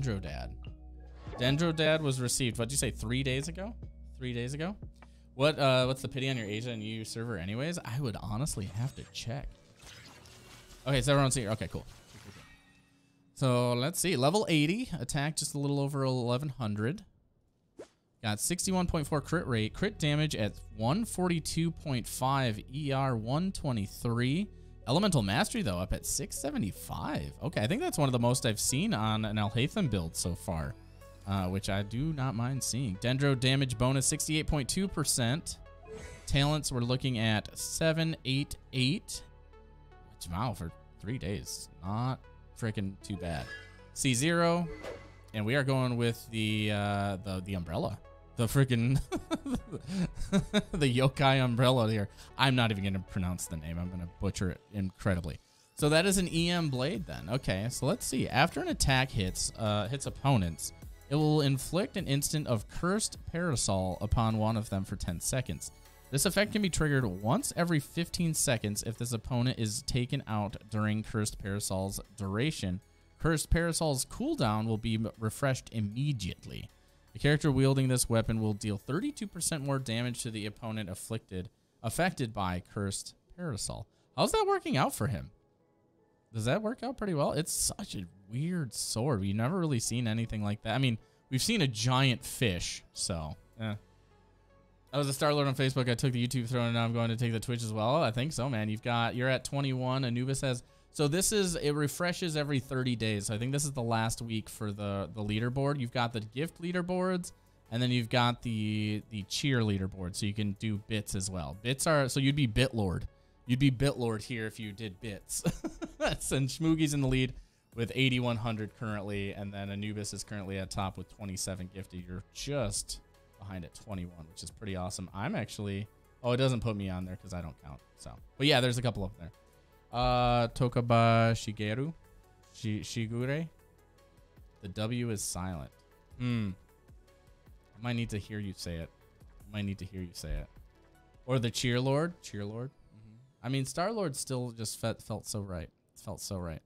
Dendro Dad. Dendro Dad was received, what'd you say, 3 days ago? 3 days ago? What? What's the pity on your Asia and EU server anyways? I would honestly have to check. Okay, so everyone's here. Okay, cool. So let's see. Level 80. Attack just a little over 1100. Got 61.4 crit rate. Crit damage at 142.5. ER 123. Elemental mastery though up at 675. Okay, I think that's one of the most I've seen on an Alhaitham build so far. Which I do not mind seeing. Dendro damage bonus 68.2%. Talents we're looking at 788. Which, wow, for 3 days. Not freaking too bad. C0. And we are going with the umbrella. The freaking the yokai umbrella here. I'm not even gonna pronounce the name. I'm gonna butcher it incredibly. So that is an EM blade then. Okay, so let's see. After an attack hits opponents, it will inflict an instant of Cursed Parasol upon one of them for 10 seconds. This effect can be triggered once every 15 seconds if this opponent is taken out during Cursed Parasol's duration. Cursed Parasol's cooldown will be refreshed immediately. The character wielding this weapon will deal 32% more damage to the opponent affected by Cursed Parasol. How's that working out for him? Does that work out pretty well? It's such a weird sword. We've never really seen anything like that. I mean, we've seen a giant fish, so. Eh. I was a Starlord on Facebook. I took the YouTube throne, and now I'm going to take the Twitch as well. I think so, man. You're at 21. Anubis has. So this is, it refreshes every 30 days. So I think this is the last week for the leaderboard. You've got the gift leaderboards, and then you've got the cheer leaderboard. So you can do bits as well. Bits are, so you'd be Bitlord. You'd be Bitlord here if you did bits. And Schmoogie's in the lead with 8,100 currently, and then Anubis is currently at top with 27 gifted. You're just behind at 21, which is pretty awesome. I'm actually, oh, it doesn't put me on there because I don't count. So, but yeah, there's a couple up there. Tokaba Shigeru, Shigure. The W is silent. Hmm. I might need to hear you say it. I might need to hear you say it. Or the Cheerlord. Cheerlord. I mean, Star-Lord still just felt so right. Felt so right.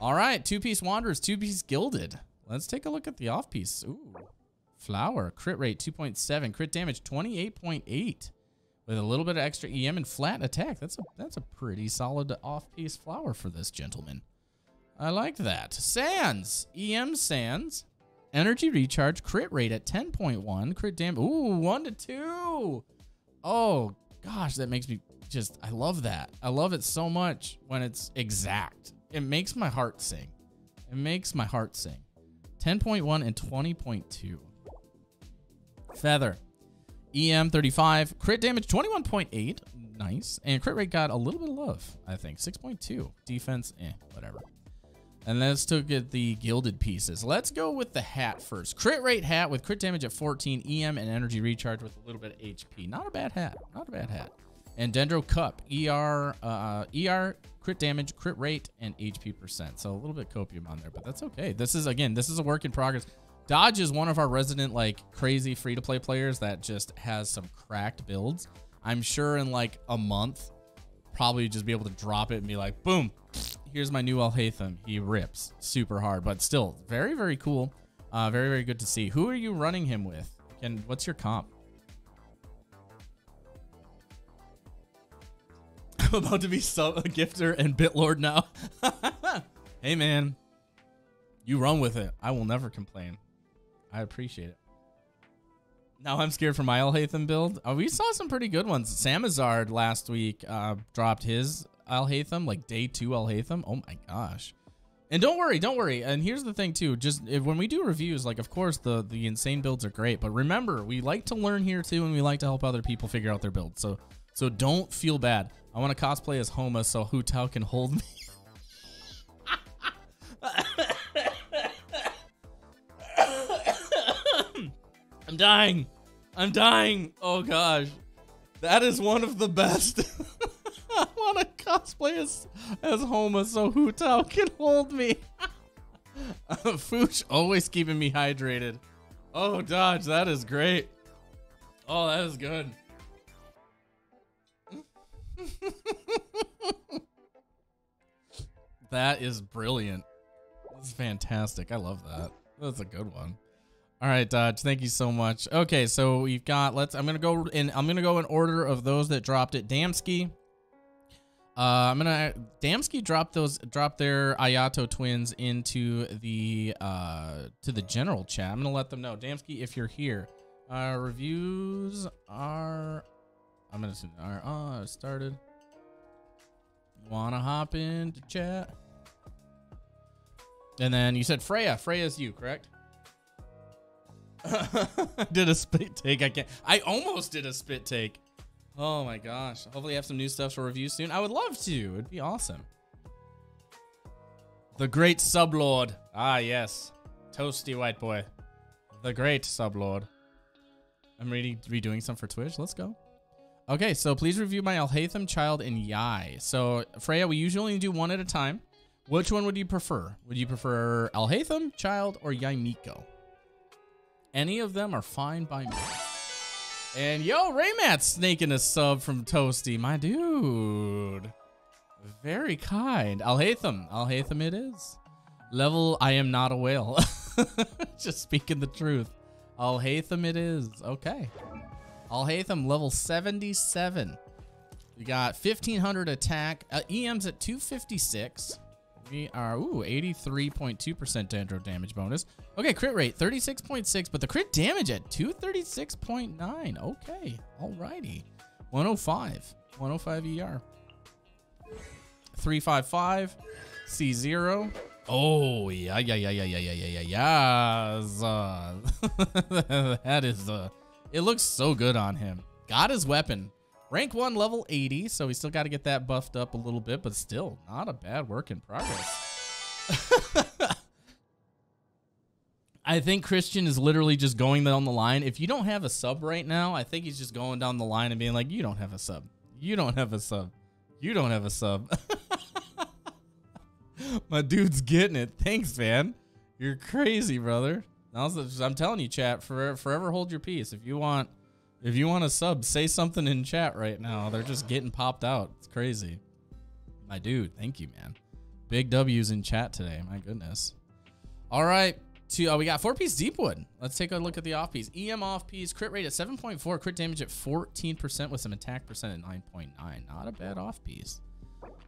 All right, two-piece Wanderers, two-piece Gilded. Let's take a look at the off-piece. Ooh, Flower, crit rate 2.7, crit damage 28.8. With a little bit of extra EM and flat attack. That's a pretty solid off-piece Flower for this gentleman. I like that. Sands, EM Sands. Energy recharge, crit rate at 10.1, crit damage, ooh, 1 to 2. Oh, gosh, that makes me... just, I love that. I love it so much when it's exact. It makes my heart sing. It makes my heart sing. 10.1 and 20.2. Feather. EM 35. Crit damage 21.8. Nice. And crit rate got a little bit of love, I think. 6.2. Defense, eh, whatever. And let's look at the gilded pieces. Let's go with the hat first. Crit rate hat with crit damage at 14. EM and energy recharge with a little bit of HP. Not a bad hat. Not a bad hat. And Dendro Cup, ER, crit damage, crit rate, and HP percent. So a little bit copium on there, but that's okay. This is, again, this is a work in progress. Dodge is one of our resident, like, crazy free-to-play players that just has some cracked builds. I'm sure in, like, a month, probably just be able to drop it and be like, boom, here's my new Alhaitham. He rips super hard, but still, very, very cool. Very, very good to see. Who are you running him with? And what's your comp? I'm about to be sub gifter and bitlord now. Hey man, you run with it. I will never complain. I appreciate it. Now I'm scared for my Alhaitham build. Oh, we saw some pretty good ones. Samazard last week dropped his Alhaitham, like day 2 Alhaitham. Oh my gosh. And don't worry, don't worry. And here's the thing too, just if, when we do reviews, like of course the insane builds are great, but remember, we like to learn here too, and we like to help other people figure out their builds. So don't feel bad. I want to cosplay as Homa so Hu Tao can hold me. I'm dying. I'm dying. Oh, gosh. That is one of the best. I want to cosplay as Homa so Hu Tao can hold me. Foosh always keeping me hydrated. Oh, Dodge, that is great. Oh, that is good. That is brilliant. That's fantastic. I love that. That's a good one. All right, Dodge, thank you so much. Okay, so we've got, I'm gonna go in order of those that dropped it. Damsky, Damsky dropped their Ayato twins into the to the general chat. I'm gonna let them know. Damsky, if you're here, reviews are, started. Wanna hop into chat? And then you said Freya. Freya's you, correct? I did a spit take. I almost did a spit take. Oh my gosh. Hopefully I have some new stuff to review soon. I would love to. It'd be awesome. The Great Sublord. Ah, yes. Toasty white boy. The Great Sublord. I'm really redoing some for Twitch. Let's go. Okay, so please review my Alhaitham child and Yai. So, Freya, we usually do one at a time. Which one would you prefer? Would you prefer Alhaitham, Child, or Yae Miko? Any of them are fine by me. And yo, Raymat's snaking a sub from Toasty, my dude. Very kind. Alhaitham. Alhaitham it is. Level, I am not a whale. Just speaking the truth. Alhaitham it is. Okay. Alhaitham, level 77. We got 1,500 attack. EM's at 256. We are, ooh, 83.2% Dendro damage bonus. Okay, crit rate, 36.6, but the crit damage at 236.9. Okay, alrighty. 105. 105 ER. 355. C0. Oh, yeah. That is, it looks so good on him. Got his weapon. Rank 1, level 80, so we still got to get that buffed up a little bit, but still, not a bad work in progress. I think Christian is literally just going down the line. If you don't have a sub right now, I think he's just going down the line and being like, you don't have a sub. You don't have a sub. You don't have a sub. My dude's getting it. Thanks, man. You're crazy, brother. I'm telling you, chat, forever hold your peace. If you want a sub, say something in chat right now. They're just getting popped out. It's crazy. My dude, thank you, man. Big W's in chat today. My goodness. All right. We got 4-piece Deepwood. Let's take a look at the off-piece. EM off-piece. Crit rate at 7.4. Crit damage at 14% with some attack percent at 9.9. Not a bad off-piece.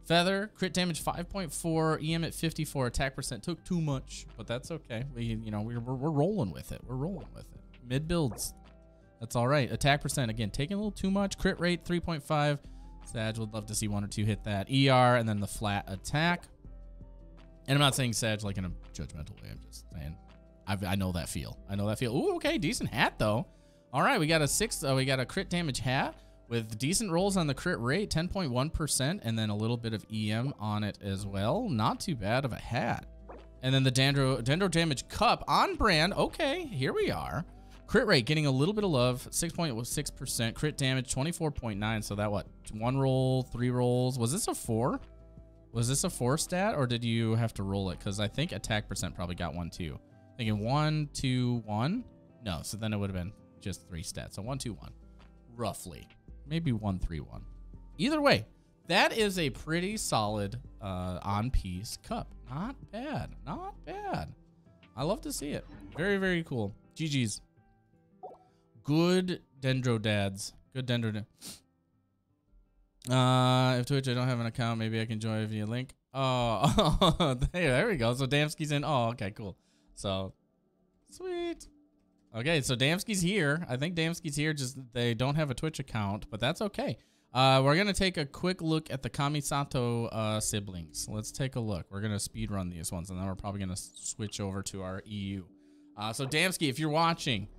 Feather. Crit damage 5.4. EM at 54. Attack percent took too much, but that's okay. We're rolling with it. We're rolling with it. Mid-builds. That's all right. Attack percent, again, taking a little too much. Crit rate, 3.5. Sag would love to see one or two hit that. ER, and then the flat attack. And I'm not saying Sag like in a judgmental way. I'm just saying I know that feel. I know that feel. Ooh, okay, decent hat, though. All right, we got a crit damage hat with decent rolls on the crit rate, 10.1%, and then a little bit of EM on it as well. Not too bad of a hat. And then the Dendro damage cup on brand. Okay, here we are. Crit rate getting a little bit of love, 6.6%. Crit damage, 24.9. So that what? One roll, three rolls. Was this a four? Was this a four stat, or did you have to roll it? Because I think attack percent probably got one, two. Thinking 1, 2, 1. No, so then it would have been just three stats. So 1, 2, 1, roughly. Maybe 1, 3, 1. Either way, that is a pretty solid on-piece cup. Not bad. Not bad. I love to see it. Very, very cool. GG's. Good Dendro dads. Good Dendro dads. If Twitch, I don't have an account. Maybe I can join via link. Oh, hey, there we go. So Damsky's in. Oh, okay, cool. So, sweet. Okay, so Damsky's here. I think Damsky's here. Just they don't have a Twitch account, but that's okay. We're going to take a quick look at the Kamisato siblings. Let's take a look. We're going to speed run these ones, and then we're probably going to switch over to our EU. So Damsky, if you're watching...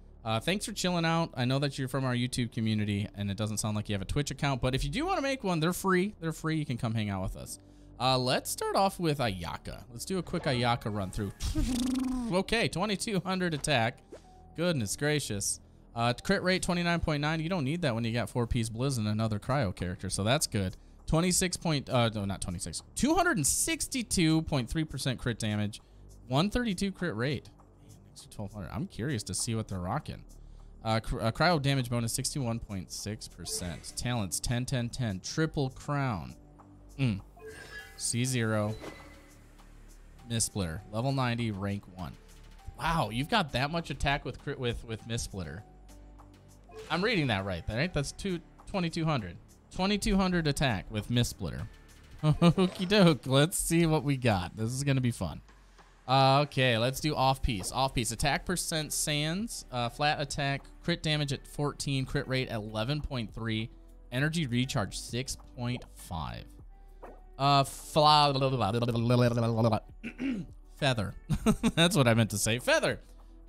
thanks for chilling out. I know that you're from our YouTube community, and it doesn't sound like you have a Twitch account, but if you do want to make one, they're free. They're free. You can come hang out with us. Let's start off with Ayaka. Let's do a quick Ayaka run through. Okay, 2,200 attack. Goodness gracious. Crit rate, 29.9. You don't need that when you got 4-piece Blizz and another Cryo character, so that's good. 262.3% crit damage. 132 crit rate. 1,200. I'm curious to see what they're rocking. Cryo damage bonus 61.6%. Talents 10, 10, 10. Triple crown. C0. Mistsplitter. Level 90, rank 1. Wow, you've got that much attack with Mistsplitter. I'm reading that right there, right? That's 2,200. 2,200 attack with Mistsplitter. Okie doke. Let's see what we got. This is going to be fun. Okay, let's do off-piece. Off-piece. Attack percent sands. Flat attack. Crit damage at 14. Crit rate at 11.3. Energy recharge 6.5. Feather. That's what I meant to say. Feather.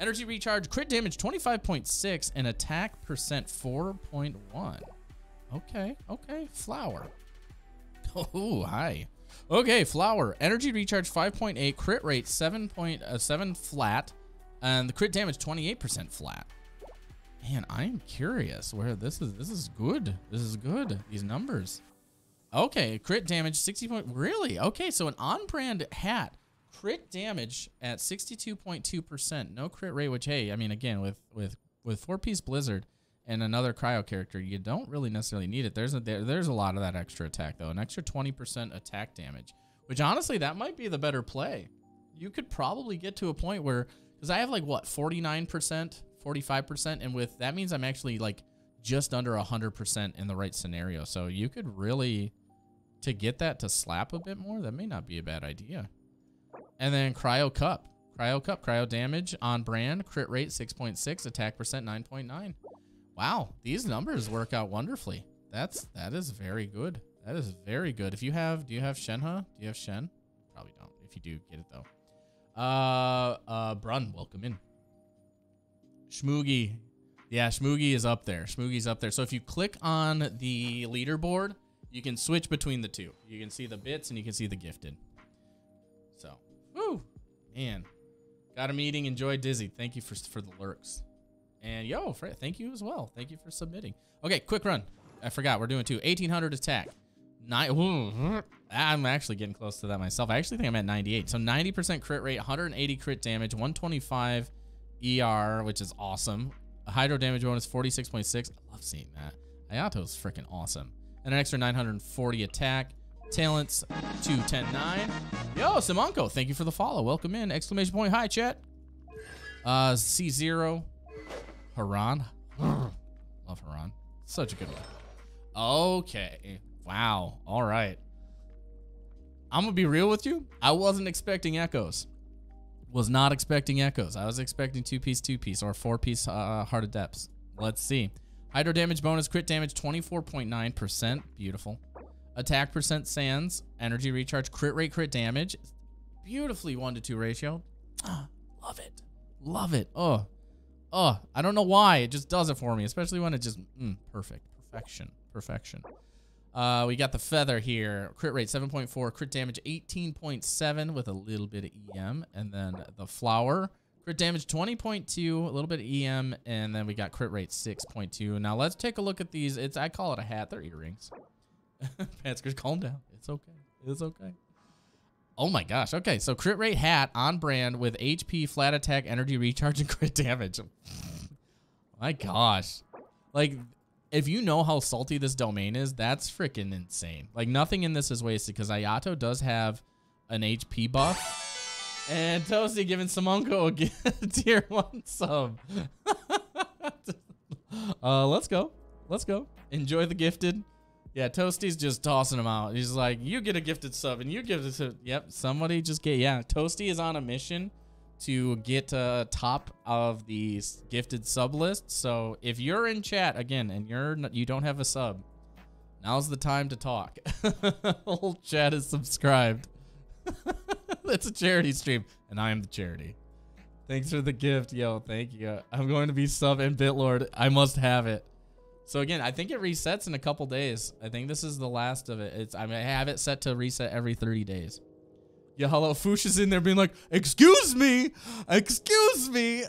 Energy recharge, crit damage 25.6, and attack percent 4.1. Okay, okay. Flower. Oh, hi. Okay, flower. Energy recharge 5.8, crit rate 7.7 flat, and the crit damage 28% flat. Man, I am curious where this is. This is good. This is good. These numbers. Okay, crit damage 60. Really? Okay, so an on-brand hat. Crit damage at 62.2%. No crit rate, which, hey, I mean, again, with four-piece Blizzard and another cryo character, you don't really necessarily need it. There's a lot of that extra attack, though. An extra 20% attack damage, which, honestly, that might be the better play. You could probably get to a point where, because I have, like, what, 49%, 45%, and with that means I'm actually, like, just under 100% in the right scenario. So you could really, to get that to slap a bit more, that may not be a bad idea. And then Cryo Cup. Cryo Cup. Cryo damage on brand. Crit rate 6.6. Attack percent 9.9. Wow. These numbers work out wonderfully. That is very good. That is very good. If you have... Do you have Shenhe? Do you have Shen? Probably don't. If you do, get it though. Brun, welcome in. Shmoogie. Yeah, Shmoogie is up there. Shmoogie's up there. So if you click on the leaderboard, you can switch between the two. You can see the bits and you can see the gifted. So... Woo! Man, got him eating. Enjoy Dizzy. Thank you for the lurks. And yo, Fred, thank you as well. Thank you for submitting. Okay, quick run. I forgot. We're doing two. 1,800 attack. Ooh, I'm actually getting close to that myself. I actually think I'm at 98. So 90% crit rate, 180 crit damage, 125 ER, which is awesome. A hydro damage bonus, 46.6. I love seeing that. Ayato's freaking awesome. And an extra 940 attack. Talents 2109. Yo, Simonko, thank you for the follow. Welcome in. Exclamation point. Hi, chat. C0. Haran. Love Haran. Such a good one. Okay. Wow. All right. I'm going to be real with you. I wasn't expecting Echoes. Was not expecting Echoes. I was expecting two-piece or four-piece Heart of Depth. Let's see. Hydro damage bonus. Crit damage 24.9%. Beautiful. Attack percent sands, energy recharge, crit rate, crit damage. Beautifully 1-to-2 ratio. Ah, love it. Love it. Oh. Oh. I don't know why. It just does it for me, especially when it just perfect. Perfection. Perfection. We got the feather here. Crit rate 7.4. Crit damage 18.7 with a little bit of EM. And then the flower. Crit damage 20.2, a little bit of EM, and then we got crit rate 6.2. Now let's take a look at these. I call it a hat. They're earrings. Patskers, calm down. It's okay. It's okay. Oh my gosh. Okay, so crit rate hat on brand with HP, flat attack, energy recharge, and crit damage. My gosh. Like, if you know how salty this domain is, that's freaking insane. Like, nothing in this is wasted because Ayato does have an HP buff. And Toasty giving Simonko a tier 1 sub. Let's go. Let's go. Enjoy the gifted. Yeah, Toasty's just tossing them out. He's like, you get a gifted sub, and you give it to... Yep, somebody just get... Yeah, Toasty is on a mission to get top of the gifted sub list. So if you're in chat, again, and you don't have a sub, now's the time to talk. Whole chat is subscribed. That's a charity stream, and I am the charity. Thanks for the gift. Yo, thank you. I'm going to be sub and Bitlord. I must have it. So again, I think it resets in a couple days. I think this is the last of it. I mean, I have it set to reset every 30 days. Yeah, hello, Foosh is in there being like, excuse me, excuse me.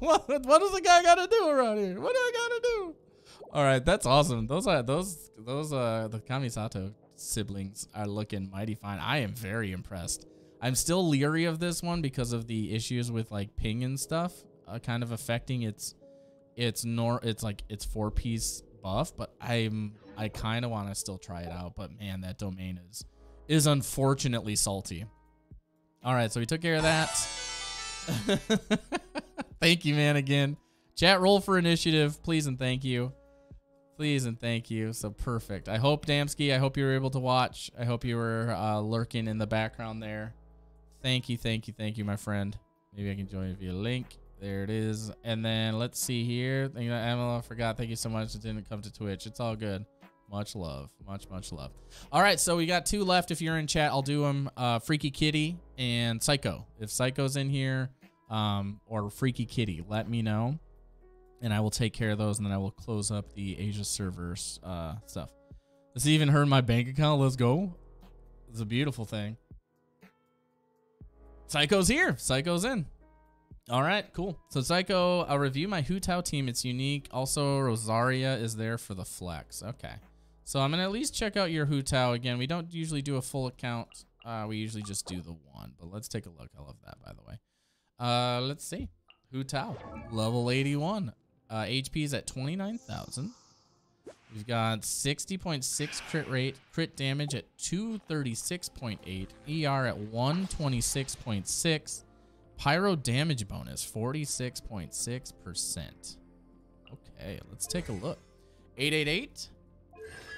What does the guy gotta do around here? What do I gotta do? All right, that's awesome. Those the Kamisato siblings are looking mighty fine. I am very impressed. I'm still leery of this one because of the issues with like ping and stuff, kind of affecting its four-piece buff, but I kind of want to still try it out. But man, that domain is unfortunately salty. All right, so we took care of that. Thank you, man, again. Chat, roll for initiative, please and thank you. Please and thank you. So perfect. I hope, Damsky, I hope you were able to watch. I hope you were lurking in the background there. Thank you, thank you, thank you, my friend. Maybe I can join via link. There it is. And then let's see here. You know, Amala, I forgot. Thank you so much. It didn't come to Twitch. It's all good. Much love. Much, much love. All right, so we got two left. If you're in chat, I'll do them. Freaky Kitty and Psycho. If Psycho's in here or Freaky Kitty, let me know. And I will take care of those, and then I will close up the Asia servers stuff. This even hurt my bank account. Let's go. It's a beautiful thing. Psycho's here. Psycho's in. All right, cool. So Psycho, I'll review my Hu Tao team. It's unique. Also, Rosaria is there for the flex. Okay. So I'm going to at least check out your Hu Tao again. We don't usually do a full account. We usually just do the one. But let's take a look. I love that, by the way. Let's see. Hu Tao, level 81. HP is at 29,000. We've got 60.6 crit rate, crit damage at 236.8, ER at 126.6, pyro damage bonus 46.6%. Okay, let's take a look. 888,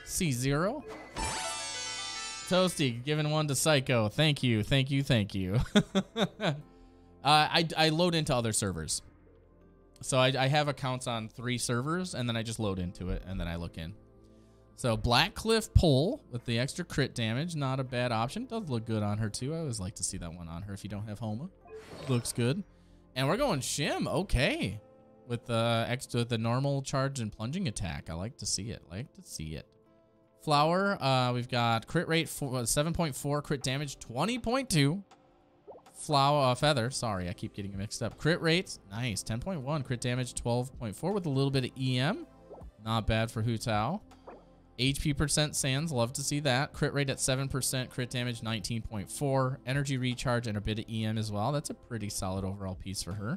C0. Toasty, giving one to Psycho. Thank you, thank you, thank you. I load into other servers. So I have accounts on 3 servers, and then I just load into it, and then I look in. So Blackcliff Pole with the extra crit damage, not a bad option. Does look good on her, too. I always like to see that one on her if you don't have Homa. Looks good. And we're going Shim, okay, with the extra, the normal charge and plunging attack. I like to see it. Like to see it. Flower, we've got crit rate 7.4, crit damage 20.2. Feather, sorry, I keep getting it mixed up. Crit rates, nice, 10.1. Crit damage, 12.4 with a little bit of EM. Not bad for Hu Tao. HP percent Sans, love to see that. Crit rate at 7%, crit damage, 19.4. Energy recharge and a bit of EM as well. That's a pretty solid overall piece for her.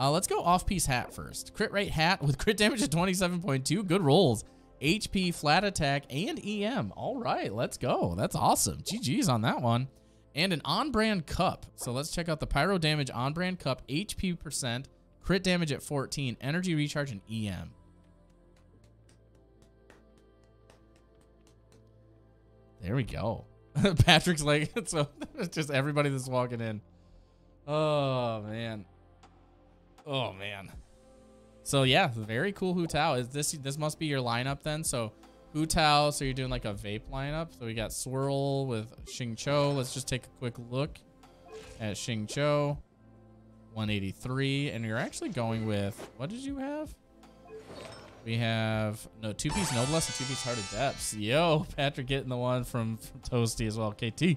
Let's go off-piece Hat first. Crit rate Hat with crit damage at 27.2. Good rolls. HP, flat attack, and EM. All right, let's go. That's awesome. GG's on that one. And an on-brand cup. So let's check out the pyro damage on-brand cup. HP percent, crit damage at 14, energy recharge, and EM. There we go. Patrick's like, so it's just everybody that's walking in. Oh, man. Oh, man. So, yeah, very cool Hu Tao. Is this must be your lineup then? So... Hu Tao, so you're doing like a vape lineup. So we got Swirl with Xingqiu. Let's just take a quick look at Xingqiu. 183. And you're actually going with, what did you have? We have no 2-piece Noblesse and 2-piece Heart of Depth. Yo, Patrick getting the one from Toasty as well, KT.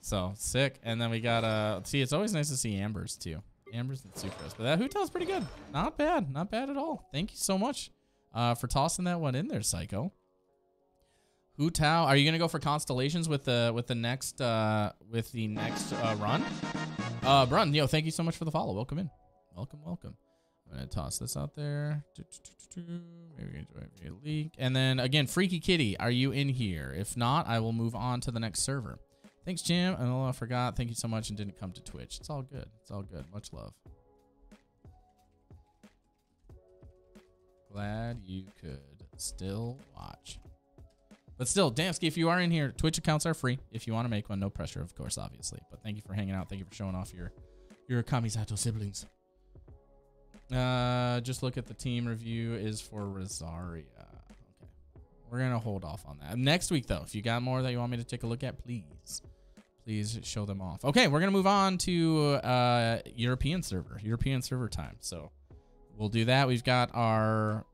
So sick. And then we got, see, it's always nice to see Ambers too. Ambers and Sucrose. But that Hu Tao's pretty good. Not bad. Not bad at all. Thank you so much for tossing that one in there, Psycho. Hu Tao, are you gonna go for constellations with the next run? Brun, yo, thank you so much for the follow. Welcome in, welcome, welcome. I'm gonna toss this out there. Maybe we can join a leak. And then again, Freaky Kitty, are you in here? If not, I will move on to the next server. Thanks, Jim. Oh, I forgot. Thank you so much and didn't come to Twitch. It's all good. It's all good. Much love. Glad you could still watch. But still, Damsky, if you are in here, Twitch accounts are free. If you want to make one, no pressure, of course, obviously. But thank you for hanging out. Thank you for showing off your Kamisato siblings. Just look at the team review is for Rosaria. Okay. We're going to hold off on that. Next week, though, if you got more that you want me to take a look at, please. Please show them off. Okay, we're going to move on to European server. European server time. So we'll do that. We've got our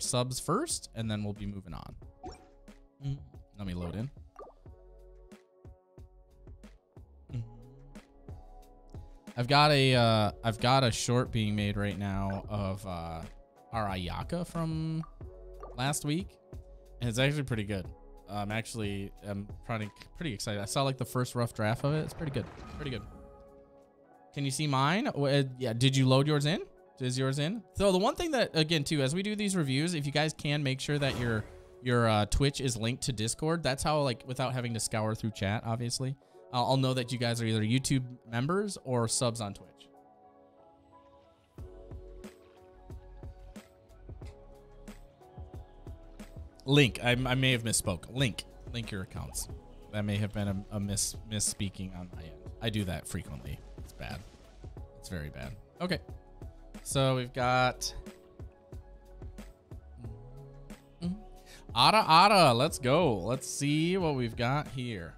subs first, and then we'll be moving on. Let me load in. I've got a short being made right now of our Ayaka from last week, and it's actually pretty good. I'm pretty excited. I saw like the first rough draft of it. It's pretty good. Pretty good. Can you see mine? Yeah. Did you load yours in? Is yours in? So the one thing that again too, as we do these reviews, if you guys can make sure that your Twitch is linked to Discord. That's how, like, without having to scour through chat, obviously, I'll know that you guys are either YouTube members or subs on Twitch. Link. I may have misspoke. Link your accounts. That may have been a misspeaking on my end. I do that frequently. It's bad. It's very bad. Okay. So we've got Ada. Let's go. Let's see what we've got here.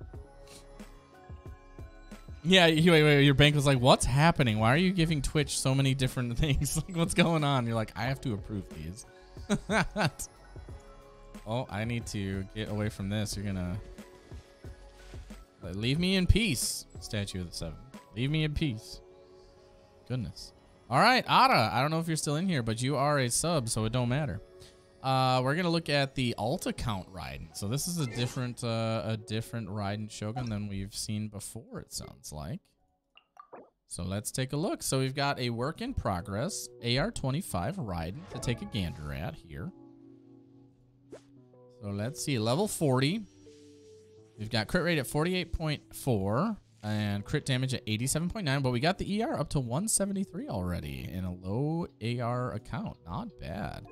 Yeah, wait, your bank was like, what's happening? Why are you giving Twitch so many different things? Like, what's going on? You're like, I have to approve these. Oh, I need to get away from this. You're gonna leave me in peace. Statue of the Seven. Leave me in peace. Goodness. All right, Ada. I don't know if you're still in here, but you are a sub, so it don't matter. We're gonna look at the alt account Raiden. So this is a different Raiden Shogun than we've seen before, it sounds like. So let's take a look. So we've got a work in progress AR25 Raiden to take a gander at here. So let's see, level 40. We've got crit rate at 48.4 and crit damage at 87.9, but we got the ER up to 173 already in a low AR account. Not bad.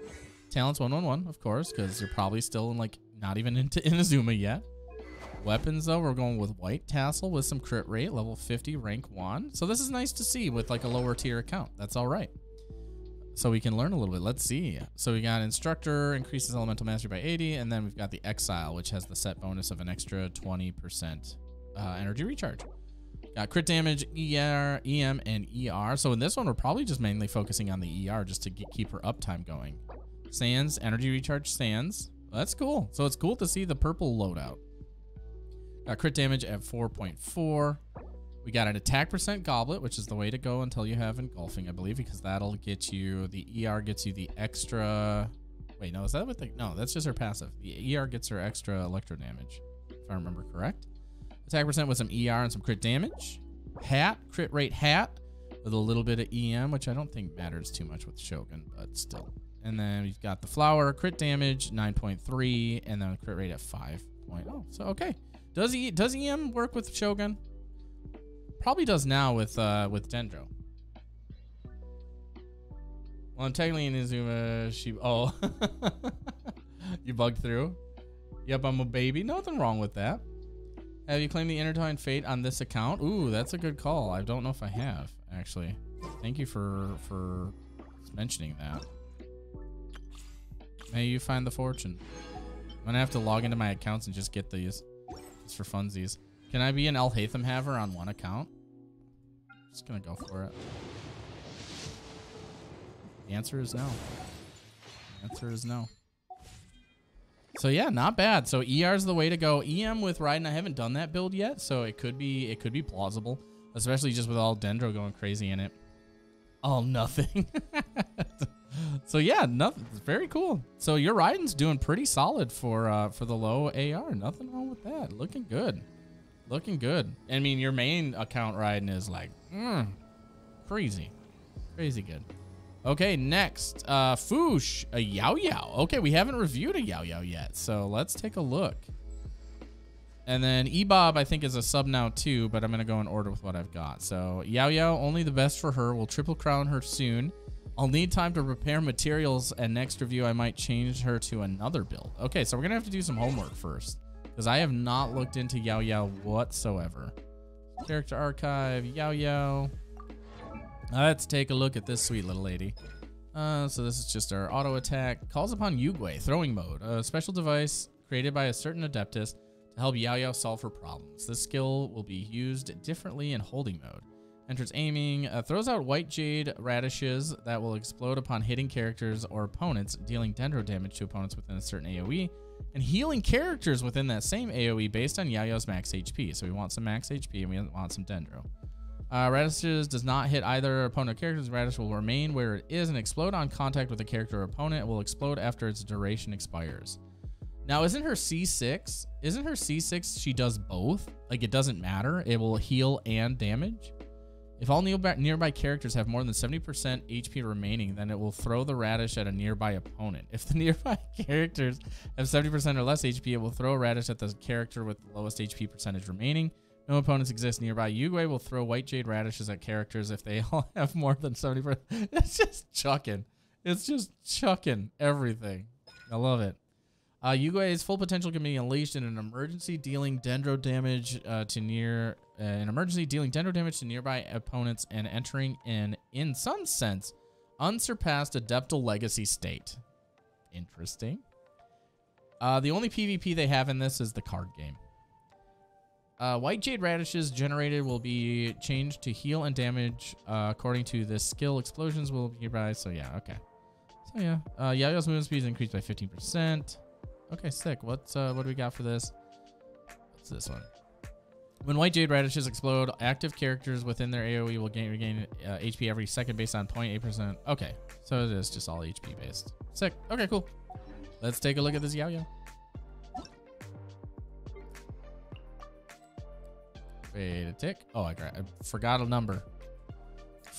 Talents 111, of course, because you're probably still in, like, not even into Inazuma yet. Weapons, though, we're going with White Tassel with some crit rate, level 50, rank 1. So this is nice to see with, like, a lower tier account. That's all right. So we can learn a little bit. Let's see. So we got Instructor, increases Elemental Mastery by 80, and then we've got the Exile, which has the set bonus of an extra 20% energy recharge. Got crit damage, ER, EM, and ER. So in this one, we're probably just mainly focusing on the ER just to keep her uptime going. Sands, energy recharge sands. That's cool. So it's cool to see the purple loadout. Got crit damage at 4.4. We got an attack percent goblet, which is the way to go until you have engulfing, I believe, because that'll get you the ER, gets you the extra. Wait, no, is that what the? No, that's just her passive. The ER gets her extra electro damage, if I remember correct. Attack percent with some ER and some crit damage. Hat, crit rate hat with a little bit of EM, which I don't think matters too much with Shogun, but still. And then we've got the flower, crit damage, 9.3, and then a crit rate at 5.0. So, okay. Does EM work with Shogun? Probably does now with Dendro. Well, I'm technically in Inazuma, she... Oh. You bugged through? Yep, I'm a baby. Nothing wrong with that. Have you claimed the intertwined fate on this account? Ooh, that's a good call. I don't know if I have, actually. Thank you for mentioning that. May you find the fortune. I'm gonna have to log into my accounts and just get these. Just for funsies. Can I be an Alhaitham haver on one account? Just gonna go for it. The answer is no. The answer is no. So yeah, not bad. So ER's the way to go. EM with Raiden, I haven't done that build yet, so it could be plausible. Especially just with all Dendro going crazy in it. All nothing. So yeah, nothing. Very cool. So your Raiden's doing pretty solid for the low AR. Nothing wrong with that. Looking good, looking good. I mean, your main account Raiden is like crazy, crazy good. Okay, next, Foosh, a Yaoyao. Okay, we haven't reviewed a Yaoyao yet, so let's take a look. And then Ebob, I think, is a sub now too, but I'm gonna go in order with what I've got. So Yaoyao, only the best for her. We'll triple crown her soon. I'll need time to prepare materials, and next review I might change her to another build. Okay, so we're gonna have to do some homework first, because I have not looked into Yaoyao whatsoever. Character archive, Yaoyao. Let's take a look at this sweet little lady. So this is just our auto attack. Calls upon Yugwei, throwing mode, a special device created by a certain Adeptus to help Yaoyao solve her problems. This skill will be used differently in holding mode. Enters aiming, throws out white jade radishes that will explode upon hitting characters or opponents, dealing dendro damage to opponents within a certain AoE, and healing characters within that same AoE based on Yaoyao's max HP. So we want some max HP and we want some dendro. Radishes does not hit either opponent or characters. Radish will remain where it is and explode on contact with a character or opponent. It will explode after its duration expires. Now, isn't her C6 she does both? Like, it doesn't matter. It will heal and damage. If all nearby characters have more than 70% HP remaining, then it will throw the radish at a nearby opponent. If the nearby characters have 70% or less HP, it will throw a radish at the character with the lowest HP percentage remaining. No opponents exist nearby. Yugwei will throw white jade radishes at characters if they all have more than 70%. It's just chucking. It's just chucking everything. I love it. Yugue's full potential can be unleashed in an emergency, dealing Dendro damage to nearby opponents and entering an, in some sense, unsurpassed adeptal legacy state. Interesting. The only PvP they have in this is the card game. White Jade Radishes generated will be changed to heal and damage according to this skill. Explosions will be nearby, so yeah, okay. So yeah, Yaoyao's movement speed is increased by 15%. Okay, sick. What do we got for this? What's this one? When White Jade Radishes explode, active characters within their AoE will regain HP every second based on 0.8%. Okay, so it is just all HP based. Sick. Okay, cool. Let's take a look at this Yaoyao. Wait a tick. Oh, I forgot a number.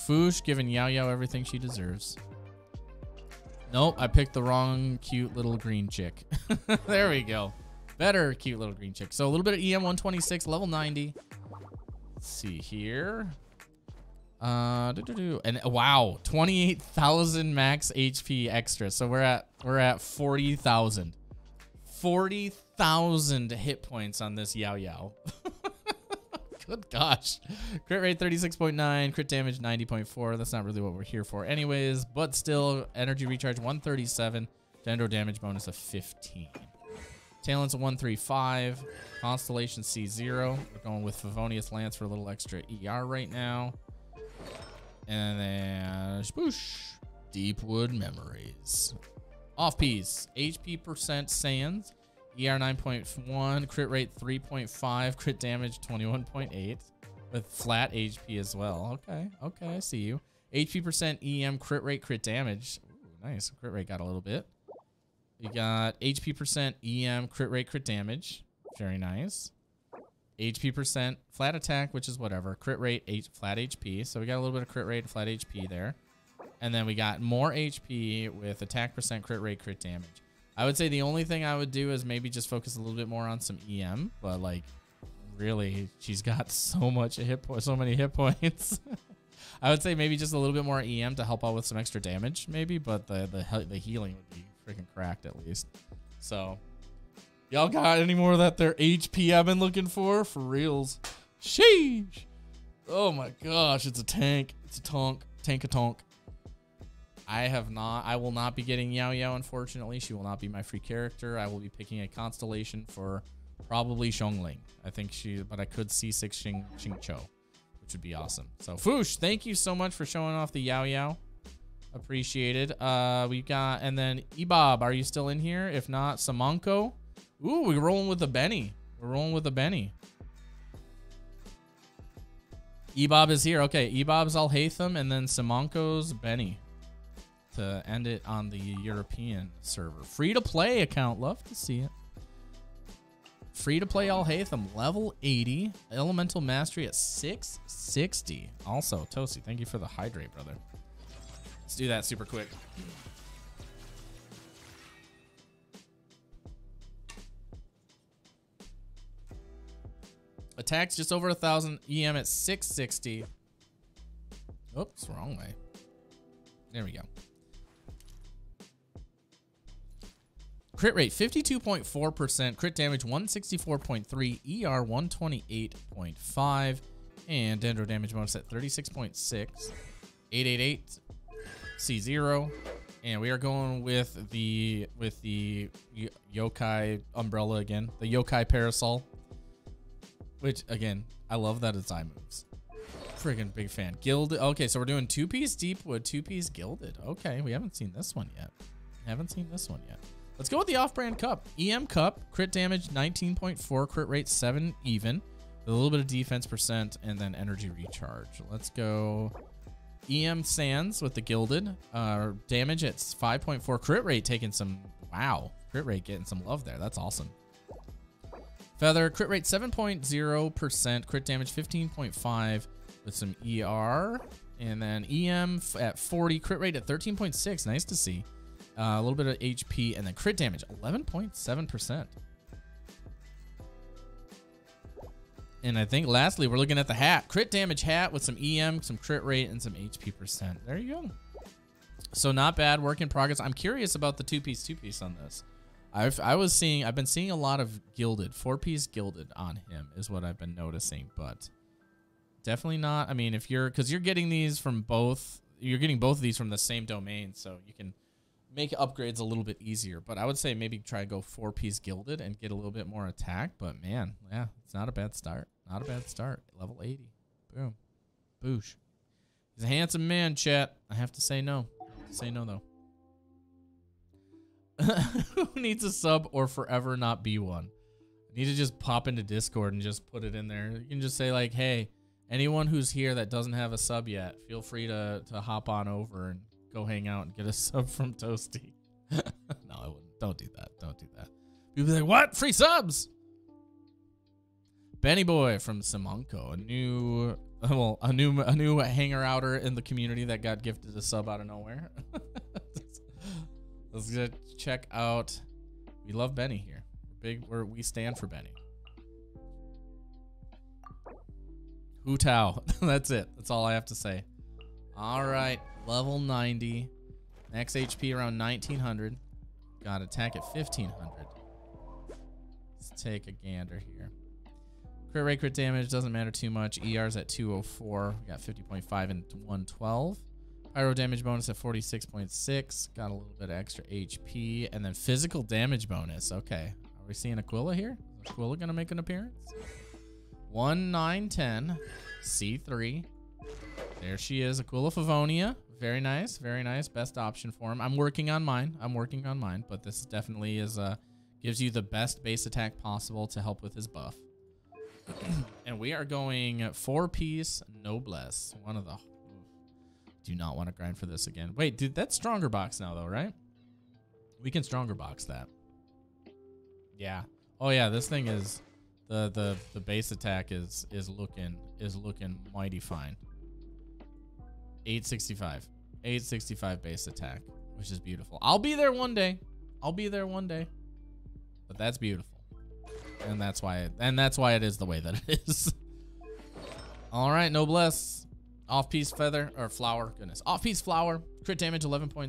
Foosh giving Yaoyao everything she deserves. Nope, I picked the wrong cute little green chick. There we go. Better cute little green chick. So a little bit of EM 126, level 90. Let's see here. And wow, 28,000 max HP extra. So we're at 40,000. 40,000 hit points on this Yaoyao. Good gosh. Crit rate 36.9, crit damage 90.4. That's not really what we're here for anyways, but still energy recharge 137, Dendro damage bonus of 15. Talents 135, Constellation C0. We're going with Favonius Lance for a little extra ER right now. And then spoosh, Deepwood Memories. Off piece, HP percent Sands. ER 9.1, crit rate 3.5, crit damage 21.8 with flat HP as well. Okay, okay, I see you. HP percent, EM, crit rate, crit damage. Ooh, nice, crit rate got a little bit. You got HP percent, EM, crit rate, crit damage. Very nice. HP percent, flat attack, which is whatever. Crit rate, flat HP. So we got a little bit of crit rate, flat HP there. And then we got more HP with attack percent, crit rate, crit damage. I would say the only thing I would do is maybe just focus a little bit more on some EM, but like really she's got so many hit points. I would say maybe just a little bit more EM to help out with some extra damage maybe, but the healing would be freaking cracked at least. So y'all got any more of that there HP I've been looking for reals? Sheesh. Oh my gosh, it's a tank. It's a tonk, tank-a-tonk. I will not be getting Yaoyao, unfortunately. She will not be my free character. I will be picking a Constellation for probably Xiongling. I think but I could C6 Xingqiu, which would be awesome. So, Foosh, thank you so much for showing off the Yaoyao. Appreciated. And then Ebob, are you still in here? If not, Samanko. Ooh, we're rolling with the Benny. We're rolling with the Benny. Ebob is here. Okay, Ebob's Alhaitham, and then Samanko's Benny. To end it on the European server. Free to play account, love to see it. Free to play Alhaitham, level 80, elemental mastery at 660. Also, Tosi, thank you for the hydrate, brother. Let's do that super quick. Attacks just over 1,000, EM at 660. Oops, wrong way. There we go. Crit rate 52.4%, crit damage 164.3, ER 128.5, and Dendro damage bonus at 36.6, 888, C0, and we are going with the yokai umbrella again, the yokai parasol, which again I love that it's eye moves. Friggin' big fan. Gilded. Okay, so we're doing two-piece Deepwood, two-piece Gilded. Okay, we haven't seen this one yet. Let's go with the off-brand cup. EM cup, crit damage 19.4, crit rate 7 even, with a little bit of defense percent, and then energy recharge. Let's go EM Sands with the Gilded. Damage at 5.4, crit rate taking some, wow, crit rate getting some love there. That's awesome. Feather, crit rate 7.0%, crit damage 15.5 with some ER, and then EM at 40, crit rate at 13.6. Nice to see. A little bit of HP, and then crit damage, 11.7%. And I think lastly, we're looking at the hat. Crit damage hat with some EM, some crit rate, and some HP percent. There you go. So not bad, work in progress. I'm curious about the two-piece on this. I've been seeing a lot of Gilded, 4-piece Gilded on him is what I've been noticing, but definitely not. I mean, if you're, because you're getting these from both, you're getting both of these from the same domain, so you can make upgrades a little bit easier. But I would say maybe try to go 4-piece Gilded and get a little bit more attack. But man, yeah, it's not a bad start. Not a bad start. Level 80. Boom. Boosh. He's a handsome man, chat. I have to say no. Say no, though. Who needs a sub or forever not be one? I need to just pop into Discord and just put it in there. You can just say like, hey, anyone who's here that doesn't have a sub yet, feel free to hop on over and go hang out and get a sub from Toasty. No, I wouldn't. Don't do that. Don't do that. People be like, what? Free subs? Benny Boy from Simonko, a new hanger-outer in the community that got gifted a sub out of nowhere. Let's check out. We love Benny here. We stand for Benny. Hu Tao. That's it. That's all I have to say. All right. Level 90. Max HP around 1900. Got attack at 1500. Let's take a gander here. Crit rate, crit damage. Doesn't matter too much. ER's at 204. We got 50.5 and 112. Pyro damage bonus at 46.6. Got a little bit of extra HP. And then physical damage bonus. Okay. Are we seeing Aquila here? Is Aquila going to make an appearance? 1, 9, 10. C3. There she is. Aquila Favonia. Very nice. Very nice. Best option for him. I'm working on mine. I'm working on mine. But this definitely is gives you the best base attack possible to help with his buff. And we are going 4-piece Noblesse. One of the... Do not want to grind for this again. Wait, dude, that's stronger box now, though, right? We can stronger box that. Yeah. Oh yeah, this thing is the base attack is looking mighty fine. 865. 865 base attack, which is beautiful. I'll be there one day. I'll be there one day. But that's beautiful. And that's why it is the way that it is. All right, Noblesse. Off-piece feather, or flower, goodness. Off-piece flower, crit damage 11.7,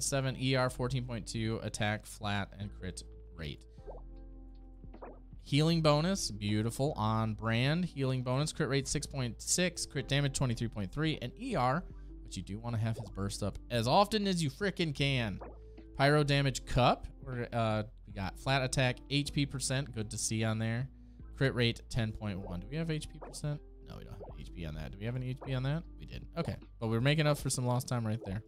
ER 14.2, attack, flat, and crit rate. Healing bonus, beautiful, on brand. Healing bonus, crit rate 6.6, crit damage 23.3, and ER, which you do want to have his burst up as often as you frickin' can. Pyro damage cup, we got flat attack, HP percent, good to see on there. Crit rate 10.1, do we have HP percent? No, we don't have an HP on that. Do we have an HP on that? We did. Okay. But we're making up for some lost time right there.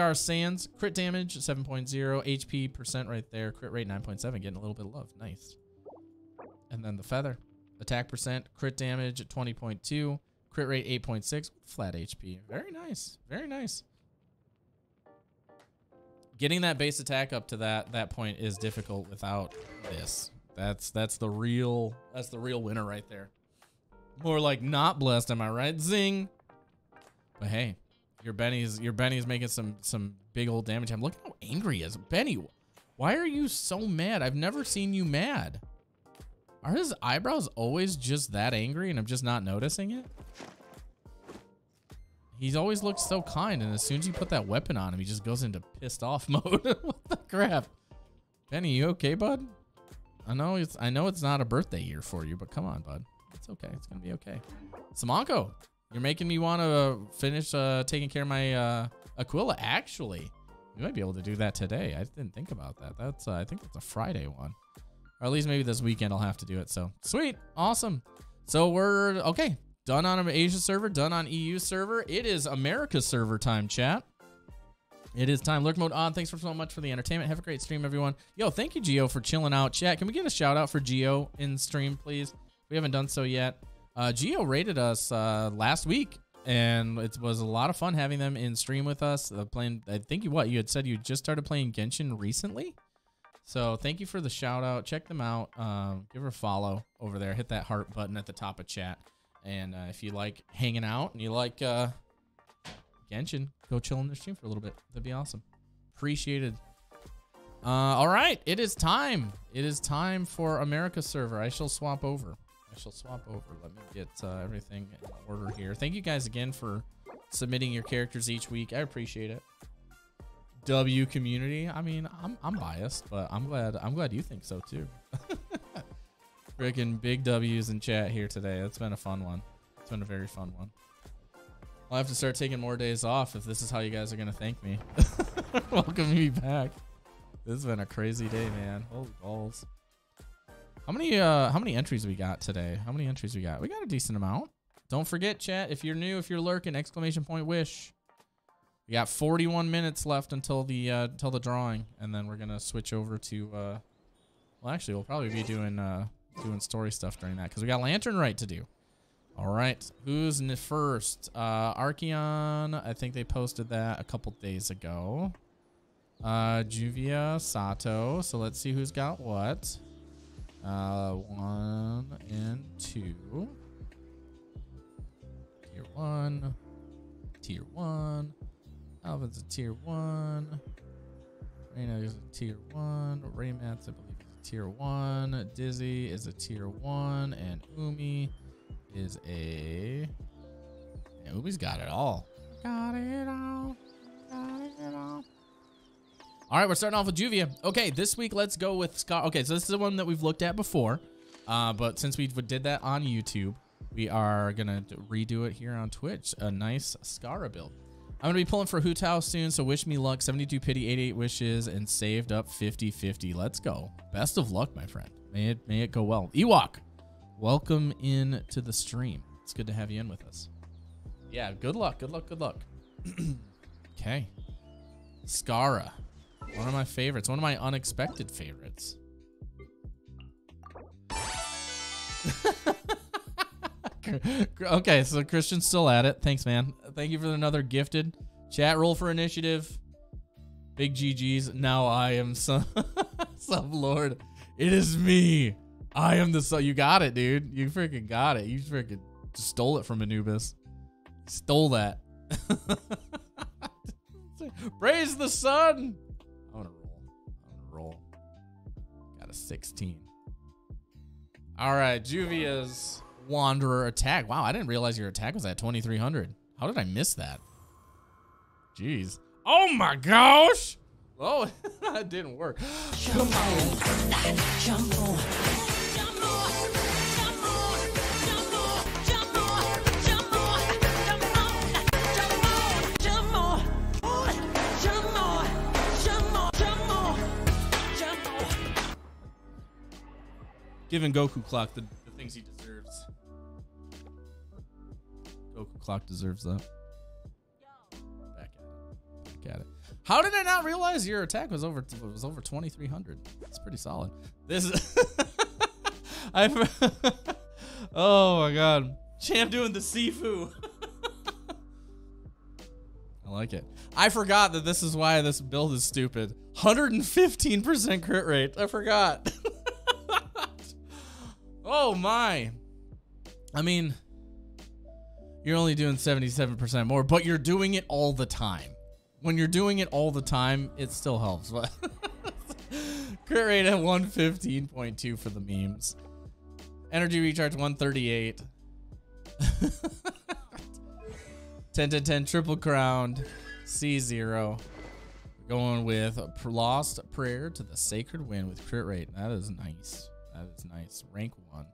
ER Sands. Crit damage, 7.0. HP percent right there. Crit rate, 9.7. Getting a little bit of love. Nice. And then the feather. Attack percent. Crit damage, 20.2. Crit rate, 8.6. Flat HP. Very nice. Very nice. Getting that base attack up to that point is difficult without this. That's the real winner right there. More like not blessed, am I right? Zing. But hey, your Benny's making some big old damage. Look at how angry he is. Benny, why are you so mad? I've never seen you mad. Are his eyebrows always just that angry and I'm just not noticing it? He's always looked so kind, and as soon as you put that weapon on him, he just goes into pissed off mode. What the crap? Benny, you okay, bud? I know it's not a birthday year for you, but come on, bud. It's okay. It's gonna be okay. Simonko, you're making me want to finish taking care of my Aquila. Actually, we might be able to do that today. I didn't think about that. That's I think that's a Friday one, or at least maybe this weekend I'll have to do it. So sweet, awesome. So we're okay. Done on an Asia server. Done on EU server. It is America server time, chat. It is time. Lurk mode on. Thanks for so much for the entertainment. Have a great stream, everyone. Yo, thank you, Gio, for chilling out. Chat, can we get a shout out for Gio in stream, please? We haven't done so yet. Gio rated us last week, and it was a lot of fun having them in stream with us. Playing, I think you had said you just started playing Genshin recently. So thank you for the shout out. Check them out. Give her a follow over there. Hit that heart button at the top of chat. And if you like hanging out and you like... Genshin, go chill in the stream for a little bit. That'd be awesome. Appreciated. All right, it is time. It is time for America server. I shall swap over. Let me get everything in order here. Thank you guys again for submitting your characters each week. I appreciate it. W community. I mean, I'm biased, but I'm glad you think so too. Freaking big W's in chat here today. It's been a fun one. It's been a very fun one. I'll have to start taking more days off if this is how you guys are gonna thank me. Welcome me back. This has been a crazy day, man. Holy balls. How many entries we got today? How many entries we got? We got a decent amount. Don't forget, chat, if you're new, if you're lurking, ! Wish. We got 41 minutes left until the drawing, and then we're gonna switch over to well, actually, we'll probably be doing doing story stuff during that because we got Lantern Rite to do. All right, who's first? Archeon, I think they posted that a couple days ago. Juvia, Sato. So let's see who's got what. 1 and 2. Tier 1. Alvin's a tier 1. Reyna is a tier 1. Raymatz, I believe, is a tier 1. Dizzy is a tier 1, and Umi is a. Yeah, Umi's got it all. Got it all. Got it all. All right, we're starting off with Juvia. Okay, this week let's go with Scott. Okay, so this is the one that we've looked at before, but since we did that on YouTube, we are gonna redo it here on Twitch. A nice Scara build. I'm gonna be pulling for Hu Tao soon, so wish me luck. 72 pity, 88 wishes, and saved up 50/50. Let's go. Best of luck, my friend. May it go well. Ewok, welcome in to the stream. It's good to have you in with us. Yeah, good luck, good luck, good luck. Okay, Scara, one of my favorites, one of my unexpected favorites. Okay, so Christian's still at it. Thanks, man. Thank you for another gifted. Chat, roll for initiative. Big GGs. Now I am some Sublord. It is me. I am the sub. You got it, dude. You freaking got it. You freaking stole it from Anubis. Stole that. Praise the sun. I'm gonna roll. Got a 16. All right, Juvia's Wanderer attack. Wow, I didn't realize your attack was at 2300. How did I miss that? Jeez. Oh my gosh. Oh, that didn't work. Come on. Jump on. Jump on. Jump on. Jump on. Jump on. Jump on. Jump on. Jump on. Jump on. Jump on. Jump on. Jump on. Jump on. Giving Goku Clock the things he deserves. Goku Clock deserves that. Back at it. How did I not realize your attack was over 2300? It's pretty solid. This is oh my god. Champ doing the Sifu. I like it. I forgot that this is why this build is stupid. 115% crit rate. I forgot. Oh my. I mean, you're only doing 77% more, but you're doing it all the time. When you're doing it all the time, it still helps. But crit rate at 115.2 for the memes. Energy recharge 138. 10/10 triple crowned. C0. Going with a Lost Prayer to the Sacred Wind with crit rate. That is nice. That is nice. Rank 1.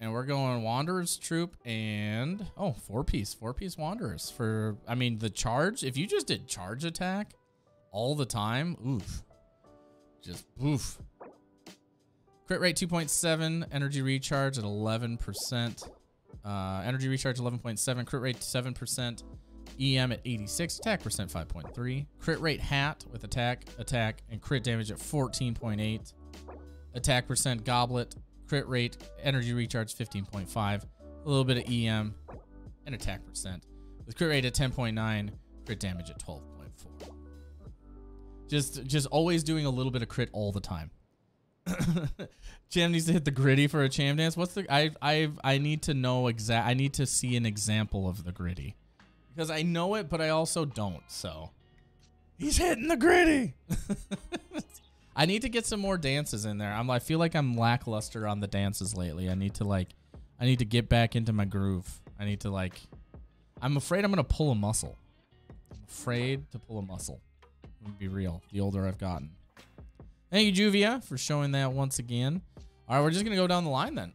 And we're going Wanderer's Troupe and, oh, four-piece Wanderers for, I mean, the charge. If you just did charge attack all the time, oof. Just oof. Crit rate 2.7, energy recharge at 11%. Energy recharge 11.7, crit rate 7%, EM at 86, attack percent 5.3. Crit rate hat with attack, and crit damage at 14.8. Attack percent goblet, crit rate, energy recharge 15.5, a little bit of EM, and attack percent. With crit rate at 10.9, crit damage at 12.4. Just always doing a little bit of crit all the time. Cham needs to hit the gritty for a Cham dance. What's the I need to know exact. I need to see an example of the gritty because I know it, but I also don't. So he's hitting the gritty. I need to get some more dances in there. I feel like I'm lackluster on the dances lately. I need to get back into my groove. I'm afraid I'm gonna pull a muscle. I'm afraid to pull a muscle. Let me be real. The older I've gotten. Thank you, Juvia, for showing that once again. All right, we're just going to go down the line then.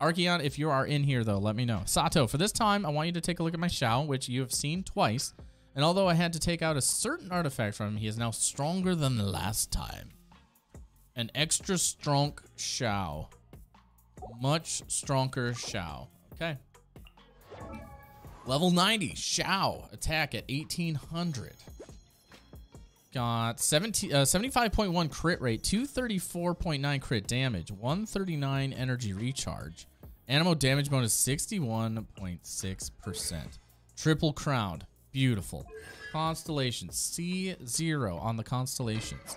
Archeon, if you are in here, though, let me know. Sato, for this time, I want you to take a look at my Xiao, which you have seen twice. And although I had to take out a certain artifact from him, he is now stronger than the last time. An extra strong Xiao. Much stronger Xiao. Okay. Level 90, Xiao, attack at 1800. Got 75.1 crit rate, 234.9 crit damage, 139 energy recharge. Animo damage bonus 61.6%. Triple crown, beautiful. Constellations, C0 on the constellations.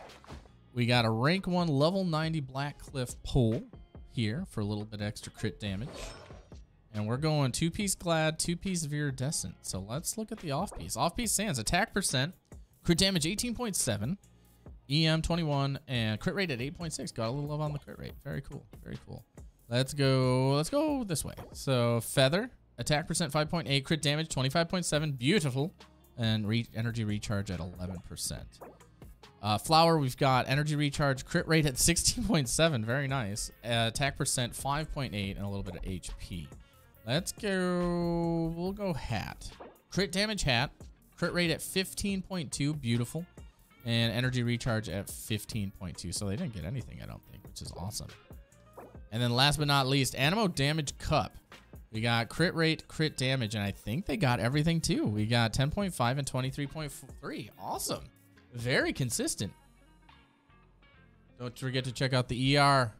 We got a rank 1 level 90 Blackcliff pull here for a little bit extra crit damage. And we're going two-piece Glad, two-piece Viridescent. So let's look at the off-piece. Off-piece Sands, attack percent, crit damage 18.7, EM 21, and crit rate at 8.6. Got a little love on the crit rate. Very cool, very cool. Let's go this way. So Feather, attack percent 5.8, crit damage 25.7, beautiful. And energy recharge at 11%. Flower, we've got energy recharge, crit rate at 16.7, very nice. Attack percent 5.8 and a little bit of HP. Let's go, we'll go Hat. Crit damage Hat, crit rate at 15.2, beautiful. And energy recharge at 15.2, so they didn't get anything, I don't think, which is awesome. And then last but not least, Animo Damage Cup. We got crit rate, crit damage, and I think they got everything too. We got 10.5 and 23.3, awesome. Very consistent. Don't forget to check out the ER.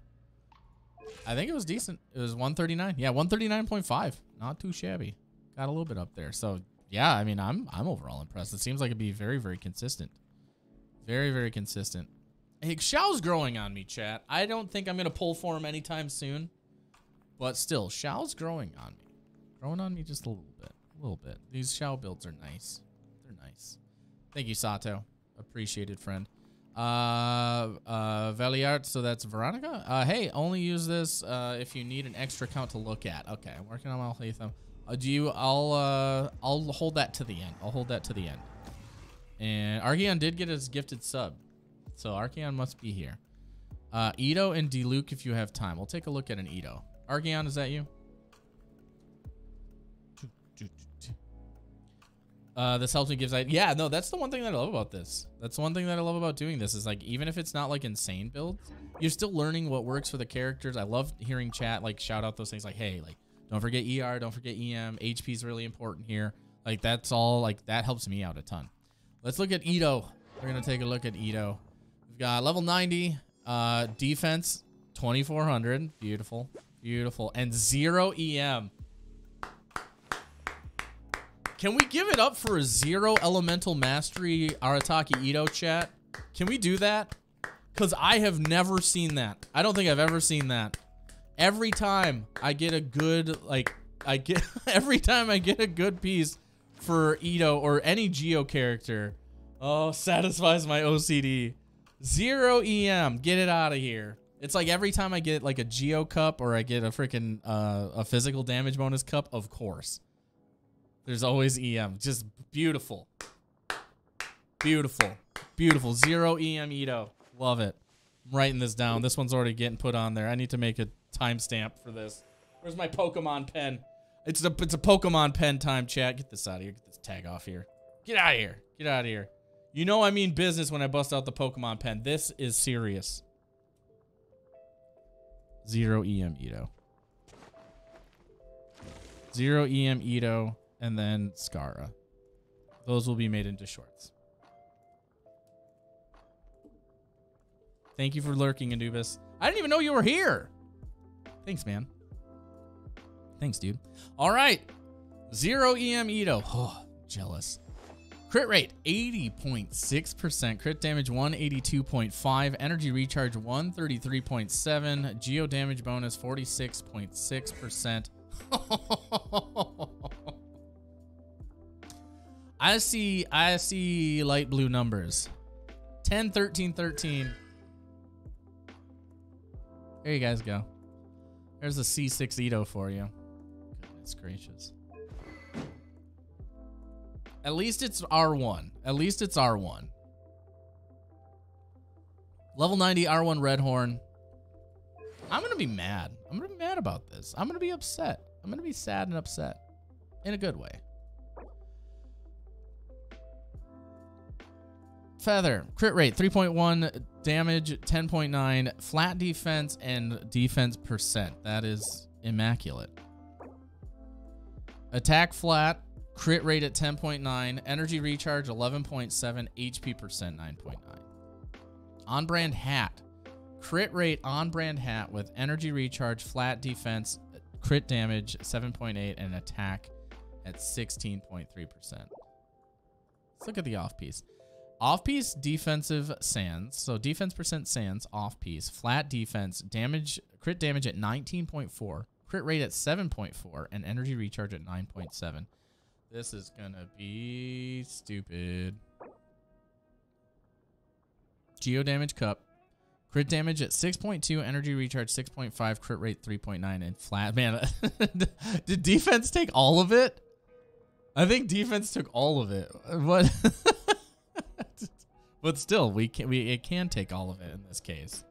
I think it was decent. It was 139. Yeah, 139.5. Not too shabby. Got a little bit up there. So, yeah, I mean, I'm overall impressed. It seems like it'd be very, very consistent. Very, very consistent. Hey, Xiao's growing on me, chat. I don't think I'm going to pull for him anytime soon. But still, Xiao's growing on me. Growing on me just a little bit. A little bit. These Xiao builds are nice. They're nice. Thank you, Sato. Appreciated, friend. Veliart, so that's Veronica. Hey, only use this if you need an extra account to look at. Okay, I'm working on Alhaitham. I'll hold that to the end. I'll hold that to the end. And Archeon did get his gifted sub, so Archeon must be here. Itto and Diluc, if you have time, we'll take a look at an Itto. Archeon, is that you? This helps me give ideas. Yeah, no, that's the one thing that I love about this. That's one thing that I love about doing this is like, even if it's not like insane builds, you're still learning what works for the characters. I love hearing chat like shout out those things like, hey, like don't forget ER, don't forget EM, HP is really important here. Like that's all, like that helps me out a ton. Let's look at Itto. We're gonna take a look at Itto. We've got level 90, defense 2400, beautiful, beautiful, and 0 EM. Can we give it up for a 0 elemental mastery Arataki Itto, chat? Can we do that? Because I have never seen that. I don't think I've ever seen that. Every time I get a good, like, every time I get a good piece for Itto or any Geo character, oh, satisfies my OCD. 0 EM, get it out of here. It's like every time I get like a Geo cup or I get a freaking, a physical damage bonus cup, of course. There's always EM. Just beautiful. Beautiful. Beautiful. 0 EM Itto. Love it. I'm writing this down. This one's already getting put on there. I need to make a timestamp for this. Where's my Pokemon pen? It's a Pokemon pen time, chat. Get this out of here. Get this tag off here. Get out of here. Get out of here. You know I mean business when I bust out the Pokemon pen. This is serious. 0 EM Itto. 0 EM Itto. And then Skara. Those will be made into shorts. Thank you for lurking, Anubis. I didn't even know you were here. Thanks, man. Thanks, dude. All right. 0 EM Itto. Oh, jealous. Crit rate, 80.6%. Crit damage, 182.5. Energy recharge, 133.7. Geo damage bonus, 46.6%. I see light blue numbers. 10, 13, 13. There you guys go. There's a C6 Itto for you. Goodness gracious. At least it's R1. At least it's R1. Level 90 R1 Redhorn. I'm gonna be mad. I'm gonna be mad about this. I'm gonna be upset. I'm gonna be sad and upset in a good way. Feather, crit rate, 3.1 damage, 10.9 flat defense and defense percent. That is immaculate. Attack flat, crit rate at 10.9, energy recharge 11.7, HP percent 9.9. On brand hat, crit rate on brand hat with energy recharge, flat defense, crit damage 7.8 and attack at 16.3%. Let's look at the off piece. Off-piece defensive sands, so defense percent sands, off-piece, flat defense, damage, crit damage at 19.4, crit rate at 7.4, and energy recharge at 9.7. This is gonna be stupid. Geo damage cup, crit damage at 6.2, energy recharge 6.5, crit rate 3.9, and flat. Man, did defense take all of it? I think defense took all of it. What? But still, it can take all of it in this case.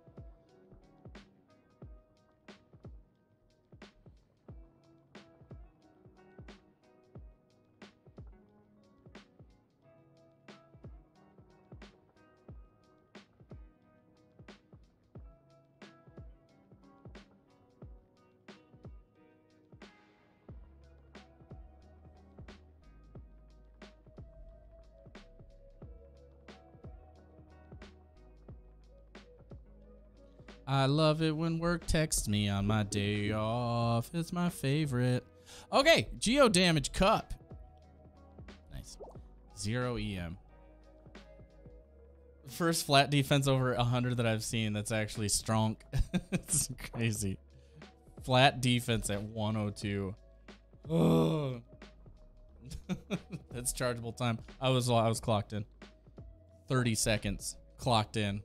I love it when work texts me on my day off. It's my favorite. Okay, Geo Damage Cup. Nice. 0 EM. First flat defense over 100 that I've seen that's actually strong. It's crazy. Flat defense at 102. Oh. That's chargeable time. I was clocked in. 30 seconds. Clocked in.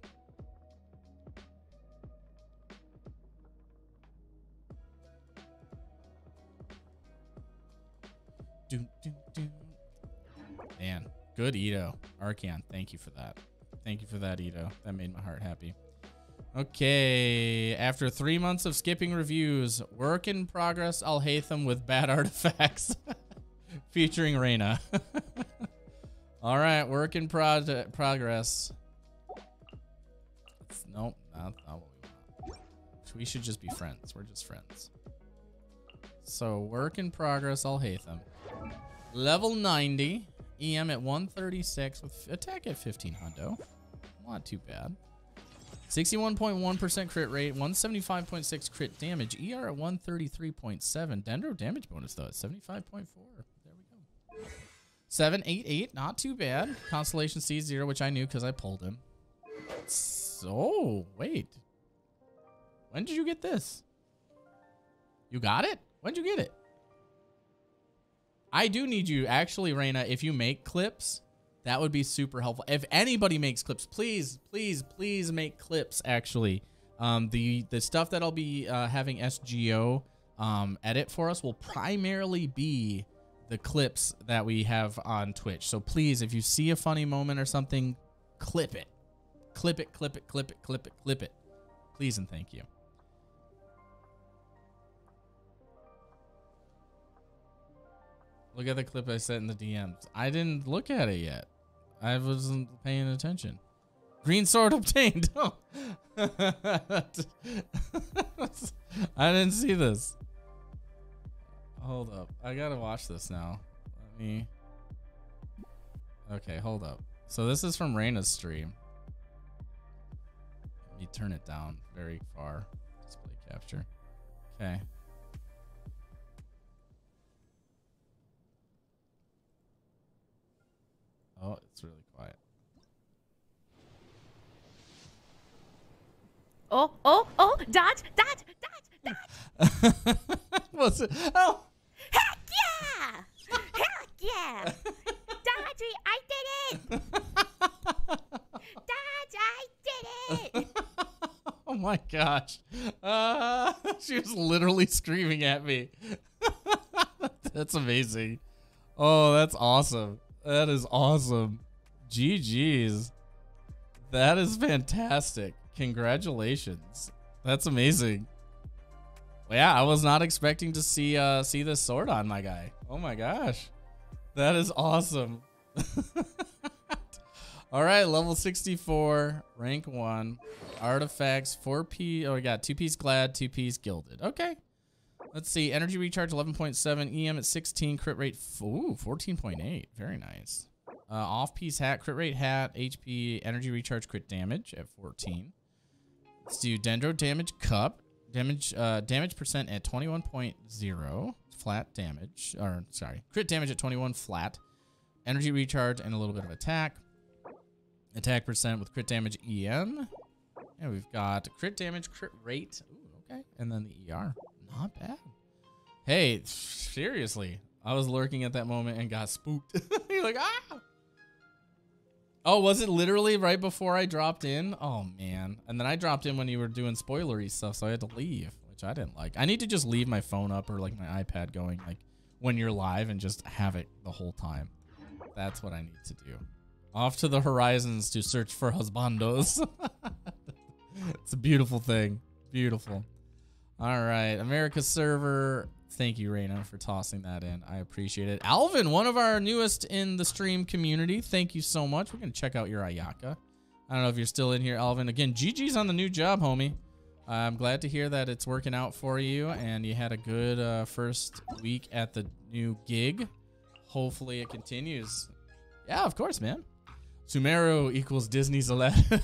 Man, good Ito. Archeon, thank you for that. Thank you for that, Ito. That made my heart happy. Okay, after 3 months of skipping reviews, work in progress Alhaitham with bad artifacts featuring Reyna. All right, work in progress. Nope, not what we want. We should just be friends. We're just friends. So work in progress Alhaitham. Level 90, EM at 136 with attack at 15 hundo. Not too bad. 61.1% crit rate, 175.6 crit damage, ER at 133.7. Dendro damage bonus though at 75.4. There we go. 788, not too bad. Constellation C0, which I knew because I pulled him. So, wait. When did you get this? You got it? When'd you get it? I do need you, actually, Reyna, if you make clips, that would be super helpful. If anybody makes clips, please, please, please make clips, actually. The stuff that I'll be having SGO edit for us will primarily be the clips that we have on Twitch. So please, if you see a funny moment or something, clip it. Clip it, clip it, clip it, clip it, clip it. Please and thank you. Look at the clip I sent in the DMs. I didn't look at it yet. I wasn't paying attention. Green sword obtained. Oh. I didn't see this. Hold up. I gotta watch this now. Let me. Okay, hold up. So this is from Reyna's stream. Let me turn it down very far. Display capture. Okay. Oh, it's really quiet. Oh, oh, oh, dodge, dodge, dodge, dodge. What's it? Oh. Heck yeah. Heck yeah. Dodge, I did it. Dodge, I did it. Oh my gosh. She was literally screaming at me. That's amazing. Oh, that's awesome. That is awesome. GG's. That is fantastic. Congratulations. That's amazing. Yeah, I was not expecting to see this sword on my guy. Oh my gosh. That is awesome. All right, level 64, rank 1, artifacts, 4-piece, oh, we got 2-piece glad, 2-piece gilded. Okay. Let's see, energy recharge 11.7, EM at 16, crit rate, ooh, 14.8, very nice. Off-piece hat, crit rate hat, HP, energy recharge, crit damage at 14. Let's do Dendro damage cup, damage percent at 21.0, flat damage, or sorry, crit damage at 21 flat, energy recharge and a little bit of attack. Attack percent with crit damage EM. And we've got crit damage, crit rate. Ooh, okay. And then the ER. Not bad. Hey, seriously. I was lurking at that moment and got spooked. You're like, ah! Oh, was it literally right before I dropped in? Oh, man. And then I dropped in when you were doing spoilery stuff, so I had to leave, which I didn't like. I need to just leave my phone up or, like, my iPad going, like, when you're live and just have it the whole time. That's what I need to do. Off to the horizons to search for husbandos. It's a beautiful thing. Beautiful. All right. America's server. Thank you, Raina, for tossing that in. I appreciate it. Alvin, one of our newest in the stream community. Thank you so much. We're going to check out your Ayaka. I don't know if you're still in here, Alvin. Again, GG's on the new job, homie. I'm glad to hear that it's working out for you and you had a good first week at the new gig. Hopefully it continues. Yeah, of course, man. Sumeru equals Disney's Aladdin.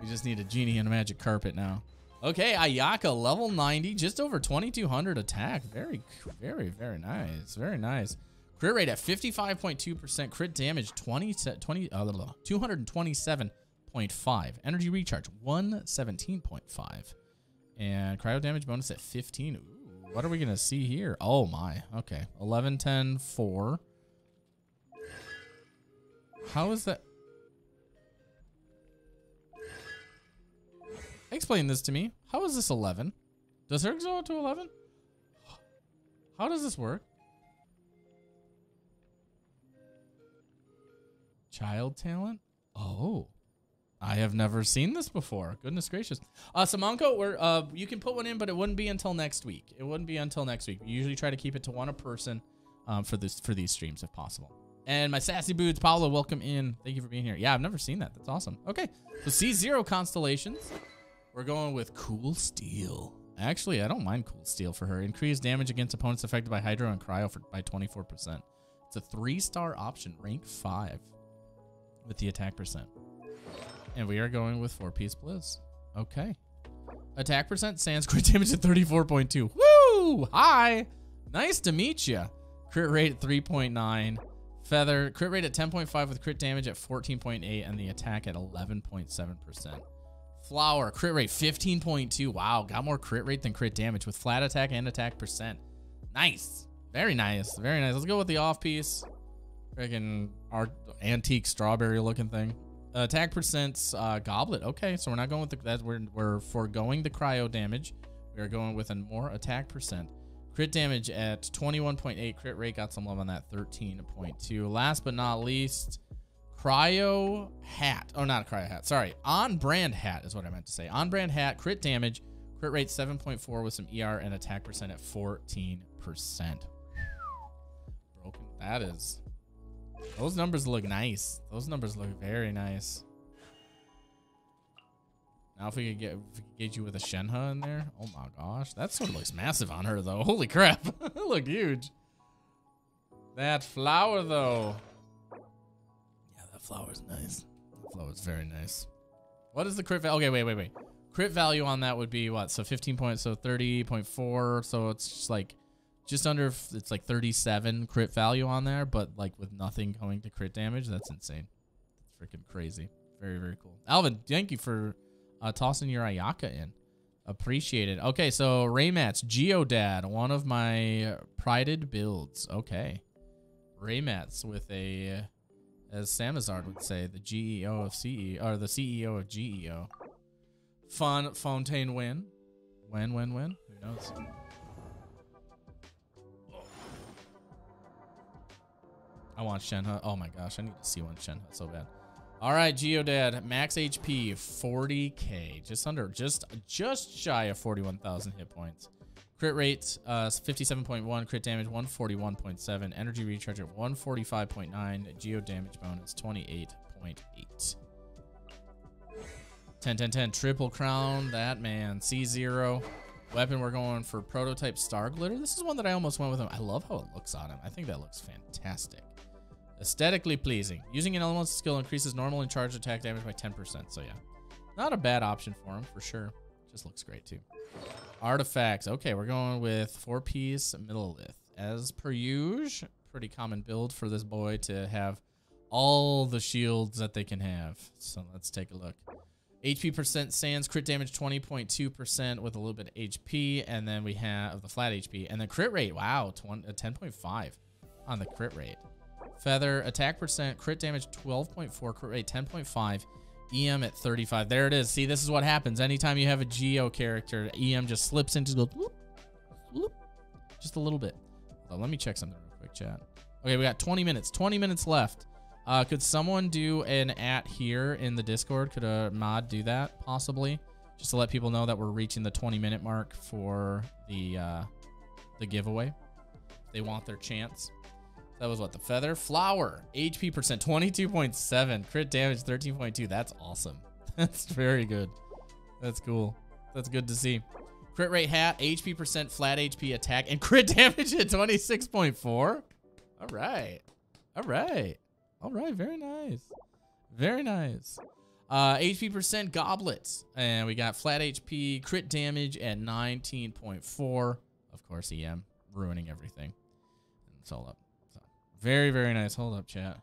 We just need a genie and a magic carpet now. Okay, Ayaka, level 90, just over 2,200 attack. Very, very, very nice. Very nice. Crit rate at 55.2%. Crit damage 227.5. Energy recharge 117.5. And cryo damage bonus at 15. Ooh, what are we going to see here? Oh, my. Okay. 11, 10, 4. How is that? Explain this to me. How is this 11? Does her go to 11? How does this work? Child talent? Oh. I have never seen this before. Goodness gracious. Samanko, you can put one in, but it wouldn't be until next week. It wouldn't be until next week. We usually try to keep it to one a person for these streams if possible. And my sassy boots, Paolo, welcome in. Thank you for being here. Yeah, I've never seen that. That's awesome. Okay, so C0 constellations. We're going with Cool Steel. Actually, I don't mind Cool Steel for her. Increased damage against opponents affected by Hydro and Cryo by 24%. It's a 3-star option, rank 5 with the attack percent. And we are going with 4-piece Blizz. Okay. Attack percent, sans crit damage at 34.2. Woo! Hi! Nice to meet you. Crit rate at 3.9. Feather, crit rate at 10.5 with crit damage at 14.8 and the attack at 11.7%. Flower, crit rate 15.2. Wow, got more crit rate than crit damage with flat attack and attack percent. Nice. Very nice. Very nice. Let's go with the off piece. Freaking antique strawberry looking thing. Attack percent's goblet. Okay, so we're not going with that. We're foregoing the cryo damage. We are going with a more attack percent. Crit damage at 21.8. Crit rate got some love on that, 13.2. Last but not least, cryo hat. Oh, not a cryo hat. Sorry. On-brand hat is what I meant to say. On-brand hat, crit damage, crit rate 7.4 with some ER and attack percent at 14%. Broken. That is. Those numbers look nice. Those numbers look very nice. Now if we could get you with a Shenhe in there. Oh my gosh. That sword looks massive on her though. Holy crap. It looked huge. That flower though. Yeah, that flower's nice. That flower's very nice. What is the crit value? Okay, wait. Crit value on that would be what? So 15 points, so 30.4. So it's just like just under, it's like 37 crit value on there, but like with nothing going to crit damage. That's insane. That's freaking crazy. Very, very cool. Alvin, thank you for tossing your Ayaka in. Appreciate it. Okay, so Raymat's Geodad, one of my prided builds. Okay. Raymat's with a, as Samazard would say, the GEO of CE, or the CEO of GEO. Fun Fontaine win. When? Who knows? I want Shenhe. Oh my gosh, I need to see one Shenhe so bad. All right, Geodad, max HP 40k, just shy of 41,000 hit points. Crit rate 57.1, crit damage 141.7, energy recharge at 145.9, geo damage bonus 28.8. 10 triple crown that man. C0 weapon, we're going for prototype star glitter. This is one that I almost went with him. I love how it looks on him. I think that looks fantastic, aesthetically pleasing. Using an elemental skill increases normal and charged attack damage by 10%, so yeah, not a bad option for him for sure. Just looks great too. Artifacts, okay, we're going with 4-piece Middlelith as per usual. Pretty common build for this boy to have all the shields that they can have, so let's take a look. HP percent sands, crit damage 20.2% with a little bit of HP, and then we have the flat HP, and the crit rate, wow, 10.5 on the crit rate. Feather, attack percent, crit damage 12.4, crit rate 10.5, EM at 35. There it is. See, this is what happens anytime you have a Geo character. EM just slips into the whoop, whoop, just a little bit. Well, let me check something real quick, chat. Okay, we got 20 minutes left. Could someone do an at here in the Discord? Could a mod do that possibly? Just to let people know that we're reaching the 20-minute mark for the giveaway. They want their chance. That was what, the feather? Flower, HP percent 22.7, crit damage 13.2. That's awesome. That's very good. That's cool. That's good to see. Crit rate hat, HP percent, flat HP, attack, and crit damage at 26.4. All right, very nice. Very nice. HP percent goblets. And we got flat HP, crit damage at 19.4. Of course, EM, ruining everything. And it's all up. So, very, very nice. Hold up, chat.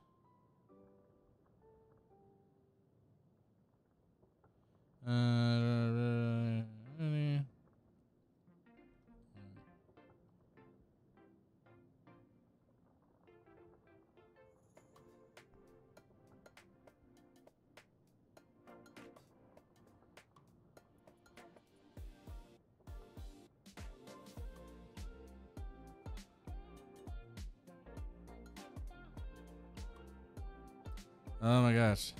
Oh my gosh.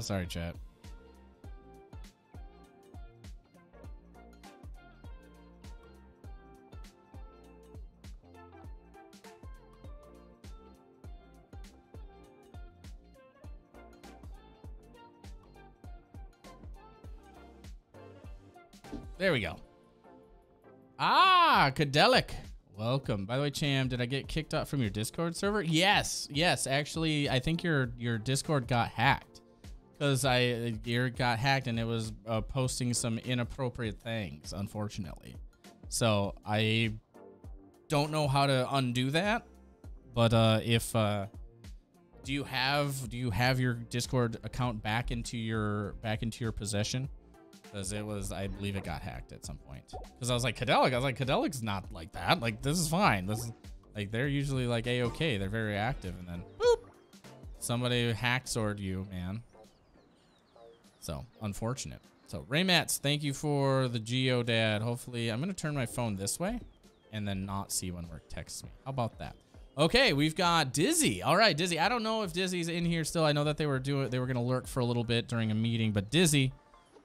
Sorry, chat. There we go. Ah, Cadelic. Welcome. By the way, Cham, did I get kicked out from your Discord server? Yes. Yes, actually, I think your Discord got hacked. Because it got hacked and it was posting some inappropriate things, unfortunately. So I don't know how to undo that. But do you have your Discord account back into your possession? Because it was, I believe it got hacked at some point. Because I was like, Cadelic. I was like, Cadelic's not like that. Like, this is fine. This is, like, they're usually, like, A-okay. They're very active. And then, boop, somebody hack-sword you, man. So, unfortunate. So, Raymats, thank you for the Geodad. Hopefully, I'm going to turn my phone this way and then not see when work texts me. How about that? Okay, we've got Dizzy. All right, Dizzy. I don't know if Dizzy's in here still. I know that they were going to lurk for a little bit during a meeting, but Dizzy...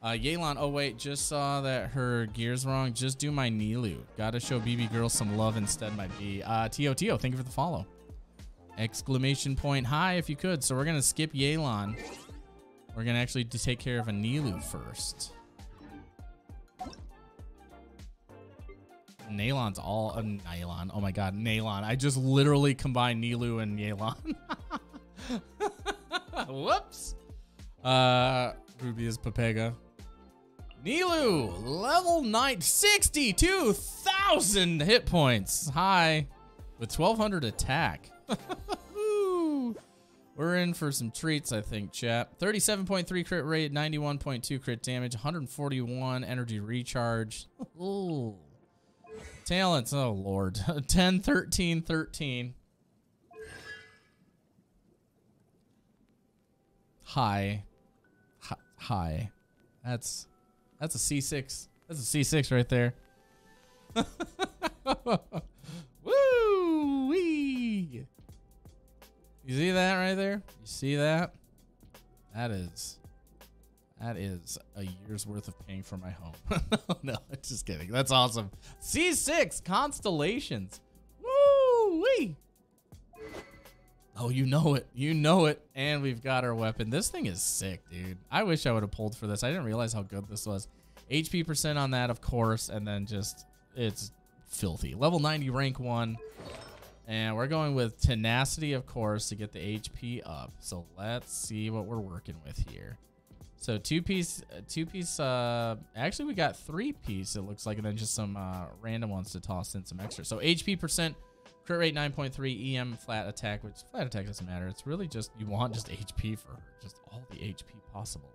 Yelan, oh wait, just saw that her gear's wrong. Just do my Nilou. Gotta show BB girls some love instead, my B. Tio, thank you for the follow. Exclamation point high if you could. So we're gonna skip Yelan. We're gonna actually take care of a Nilou first. Nylon's all a Nylon. Oh my god, Nylon. I just literally combined Nilou and Yelan. Whoops. Ruby is Papega. Nilou, level 9, 62,000 hit points. Hi, with 1,200 attack. We're in for some treats, I think, chat. 37.3 crit rate, 91.2 crit damage, 141 energy recharge. Ooh. Talents, oh lord. 10, 13, 13. Hi. That's a C6. That's a C6 right there. Woo-wee! You see that right there? You see that? That is a year's worth of paying for my home. No, just kidding. That's awesome. C6 Constellations. Woo-wee! Oh, you know it. You know it. And we've got our weapon. This thing is sick, dude. I wish I would have pulled for this. I didn't realize how good this was. HP percent on that, of course. And then just, it's filthy. Level 90, rank 1. And we're going with tenacity, of course, to get the HP up. So let's see what we're working with here. So actually we got 3-piece, it looks like. And then just some random ones to toss in some extra. So HP percent. Crit rate 9.3, EM flat attack, which flat attack doesn't matter. It's really just, you want just HP for her. Just all the HP possible.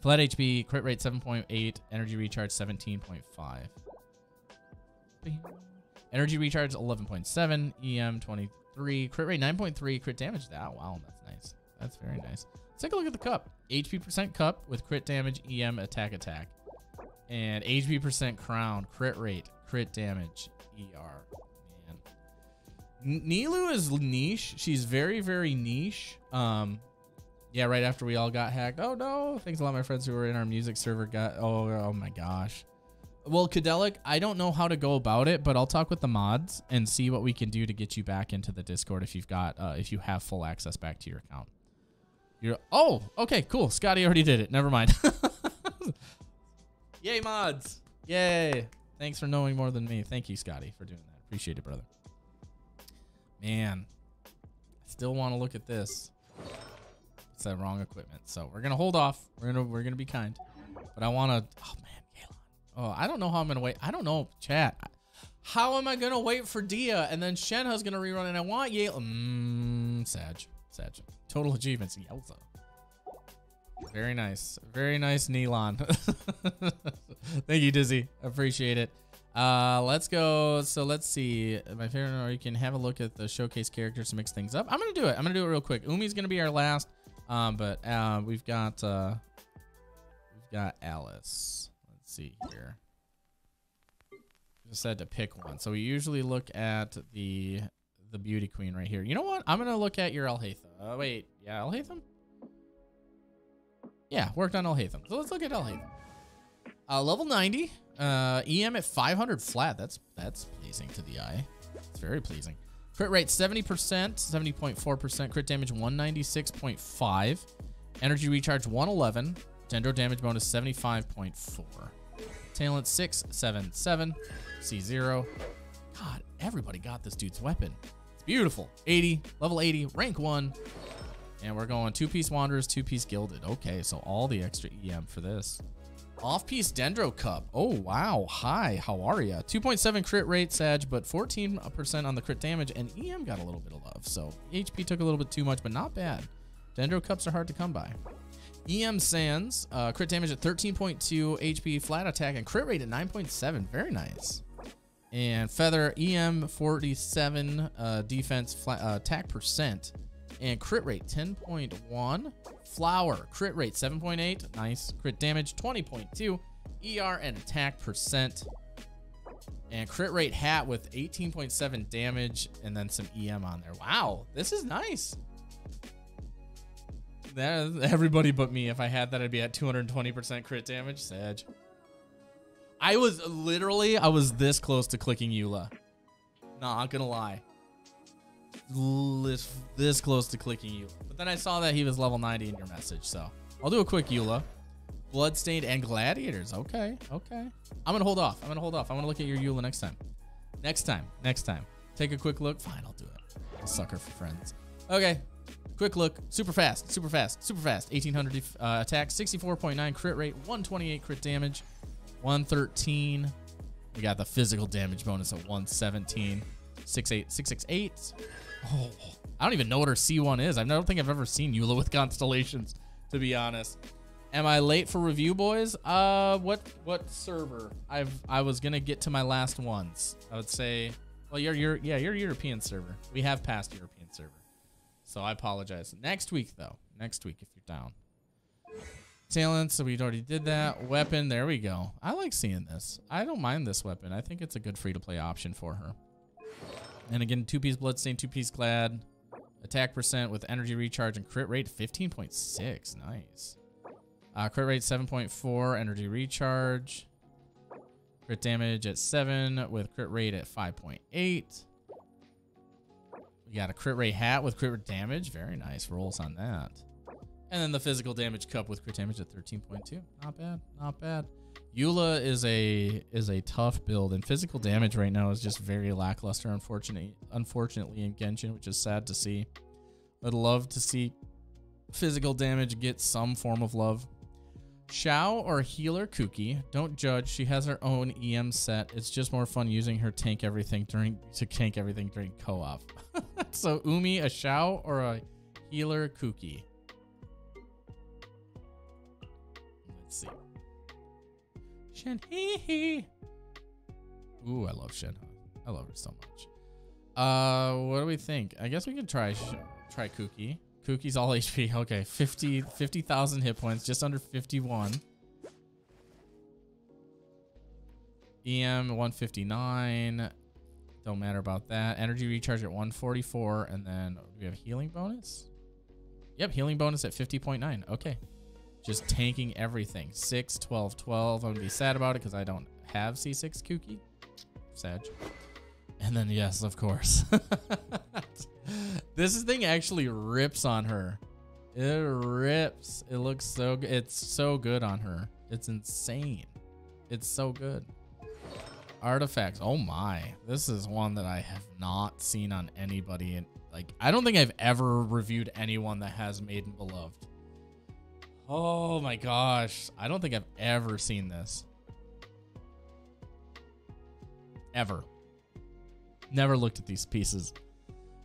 Flat HP, crit rate 7.8, energy recharge 17.5. Energy recharge 11.7, EM 23, crit rate 9.3, crit damage. Oh, wow, that's nice. That's very nice. Let's take a look at the cup. HP percent cup with crit damage, EM attack. And HP percent crown, crit rate, crit damage, ER. Man, Nilou is niche. She's very, very niche. Yeah, right after we all got hacked. Oh no! Thanks a lot, my friends who were in our music server got. Oh my gosh. Well, Cadelic, I don't know how to go about it, but I'll talk with the mods and see what we can do to get you back into the Discord if you've got if you have full access back to your account. Oh, okay, cool. Scotty already did it. Never mind. Yay, mods! Yay! Thanks for knowing more than me. Thank you, Scotty, for doing that. Appreciate it, brother. Man, I still want to look at this. It's that wrong equipment. So we're gonna hold off. We're gonna be kind. But I wanna. Oh man, Kalon. Oh, I don't know how I'm gonna wait. I don't know, chat. How am I gonna wait for Dia and then Shenhe's gonna rerun and I want Yale. Sag. Total achievements. Yelza. Very nice, Nylon. Thank you, Dizzy. Appreciate it. Let's go. So let's see. My favorite, or you can have a look at the showcase characters to mix things up. I'm gonna do it real quick. Umi's gonna be our last, but we've got Alice. Let's see here. Just had to pick one. So we usually look at the beauty queen right here. You know what? I'm gonna look at your Alhaitham. Wait, yeah, Alhaitham. Yeah, worked on Alhaitham. So let's look at Alhaitham. Level 90, EM at 500 flat. That's pleasing to the eye. It's very pleasing. Crit rate 70%, 70.4%. Crit damage 196.5. Energy recharge 111. Dendro damage bonus 75.4. Talent 677. C0. God, everybody got this dude's weapon. It's beautiful. 80, level 80, rank 1. And we're going 2-piece Wanderers, 2-piece Gilded. Okay, so all the extra EM for this. Off-piece Dendro Cup. Oh, wow. Hi, how are ya? 2.7 crit rate, Sag, but 14% on the crit damage, and EM got a little bit of love. So HP took a little bit too much, but not bad. Dendro Cups are hard to come by. EM Sands, crit damage at 13.2, HP flat attack, and crit rate at 9.7. Very nice. And Feather, EM 47, defense flat, attack percent. And crit rate 10.1. Flower, crit rate 7.8. Nice. Crit damage 20.2. ER and attack percent. And crit rate hat with 18.7 damage and then some EM on there. Wow, this is nice. That is everybody but me. If I had that, I'd be at 220% crit damage. Sag. I was this close to clicking Eula. Not gonna lie. This close to clicking Eula. But then I saw that he was level 90 in your message, so I'll do a quick Eula. Bloodstained and Gladiators. Okay, okay. I'm gonna look at your Eula next time. Take a quick look. Fine, I'll do it. I'll sucker for friends. Okay, quick look. Super fast. 1800 attack, 64.9 crit rate, 128 crit damage, 113. We got the physical damage bonus at 117. 668. Oh, I don't even know what her C1 is. I don't think I've ever seen Eula with Constellations, to be honest. Am I late for review, boys? What server? I was gonna get to my last ones. I would say, well, your European server. We have passed European server, so I apologize. Next week though. Next week if you're down. Talent, so we already did that. Weapon, there we go. I like seeing this. I don't mind this weapon. I think it's a good free-to-play option for her. And again, 2-piece Bloodstained, 2-piece Glad. Attack percent with energy recharge and crit rate 15.6. Nice. Crit rate 7.4, energy recharge. Crit damage at 7 with crit rate at 5.8. We got a crit rate hat with crit damage. Very nice rolls on that. And then the physical damage cup with crit damage at 13.2. Not bad, not bad. Eula is a tough build, and physical damage right now is just very lackluster, unfortunately in Genshin, which is sad to see. I'd love to see physical damage get some form of love. Xiao or healer Kuki, don't judge. She has her own EM set. It's just more fun using her tank everything during co-op. So Umi, a Xiao or a healer Kuki? Let's see. Shenhe. Ooh, I love Shenhe. I love her so much. What do we think? I guess we could try Kuki. Kuki's all HP. Okay, 50,000 hit points, just under 51. EM 159. Don't matter about that. Energy recharge at 144, and then we have healing bonus. Yep, healing bonus at 50.9. Okay. Just tanking everything. 6, 12, 12. I'm going to be sad about it because I don't have C6 Kuki. Sad. And then, yes, of course. This thing actually rips on her. It rips. It looks so good. It's so good on her. It's insane. It's so good. Artifacts. Oh, my. This is one that I have not seen on anybody. And like, I don't think I've ever reviewed anyone that has Maiden Beloved. Oh my gosh. I don't think I've ever seen this. Ever. Never looked at these pieces.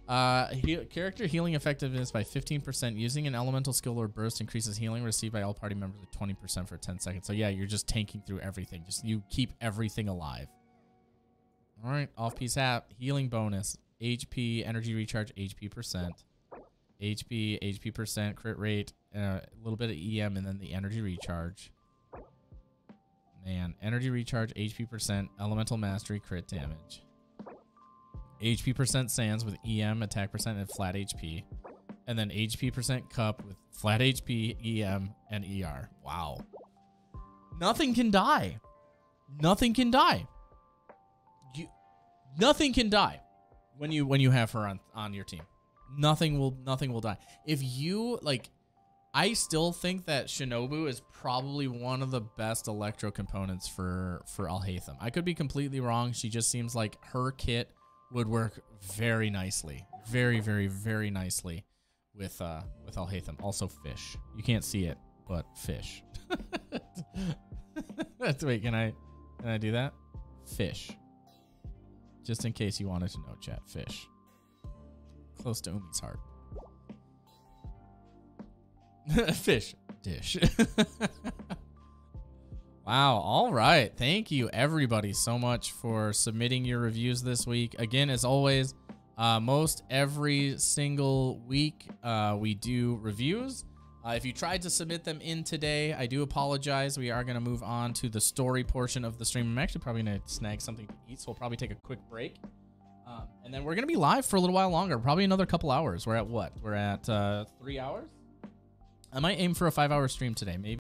Character healing effectiveness by 15%. Using an elemental skill or burst increases healing received by all party members at 20% for 10 seconds. So yeah, you're just tanking through everything. Just you keep everything alive. All right. Off-piece hat. Healing bonus. HP, energy recharge, HP percent. HP, HP percent, crit rate. A little bit of EM and then the energy recharge. Man, energy recharge, HP percent, elemental mastery, crit damage. HP percent sands with EM, attack percent, and flat HP. And then HP percent cup with flat HP, EM, and ER. Wow. Nothing can die. Nothing can die. Nothing can die when you have her on your team. Nothing will die. If you like, I still think that Shinobu is probably one of the best electro components for Alhaitham. I could be completely wrong. She just seems like her kit would work very nicely. Very, very, very nicely with Alhaitham. Also fish. You can't see it, but fish. Wait, can I do that? Fish. Just in case you wanted to know, chat, fish. Close to Umi's heart. Fish dish. Wow. All right. Thank you everybody so much for submitting your reviews this week. Again, as always, most every single week, we do reviews. If you tried to submit them in today, I do apologize. We are going to move on to the story portion of the stream. I'm actually probably going to snag something to eat, so we'll probably take a quick break. And then we're going to be live for a little while longer, probably another couple hours. We're at 3 hours. I might aim for a 5-hour stream today, maybe.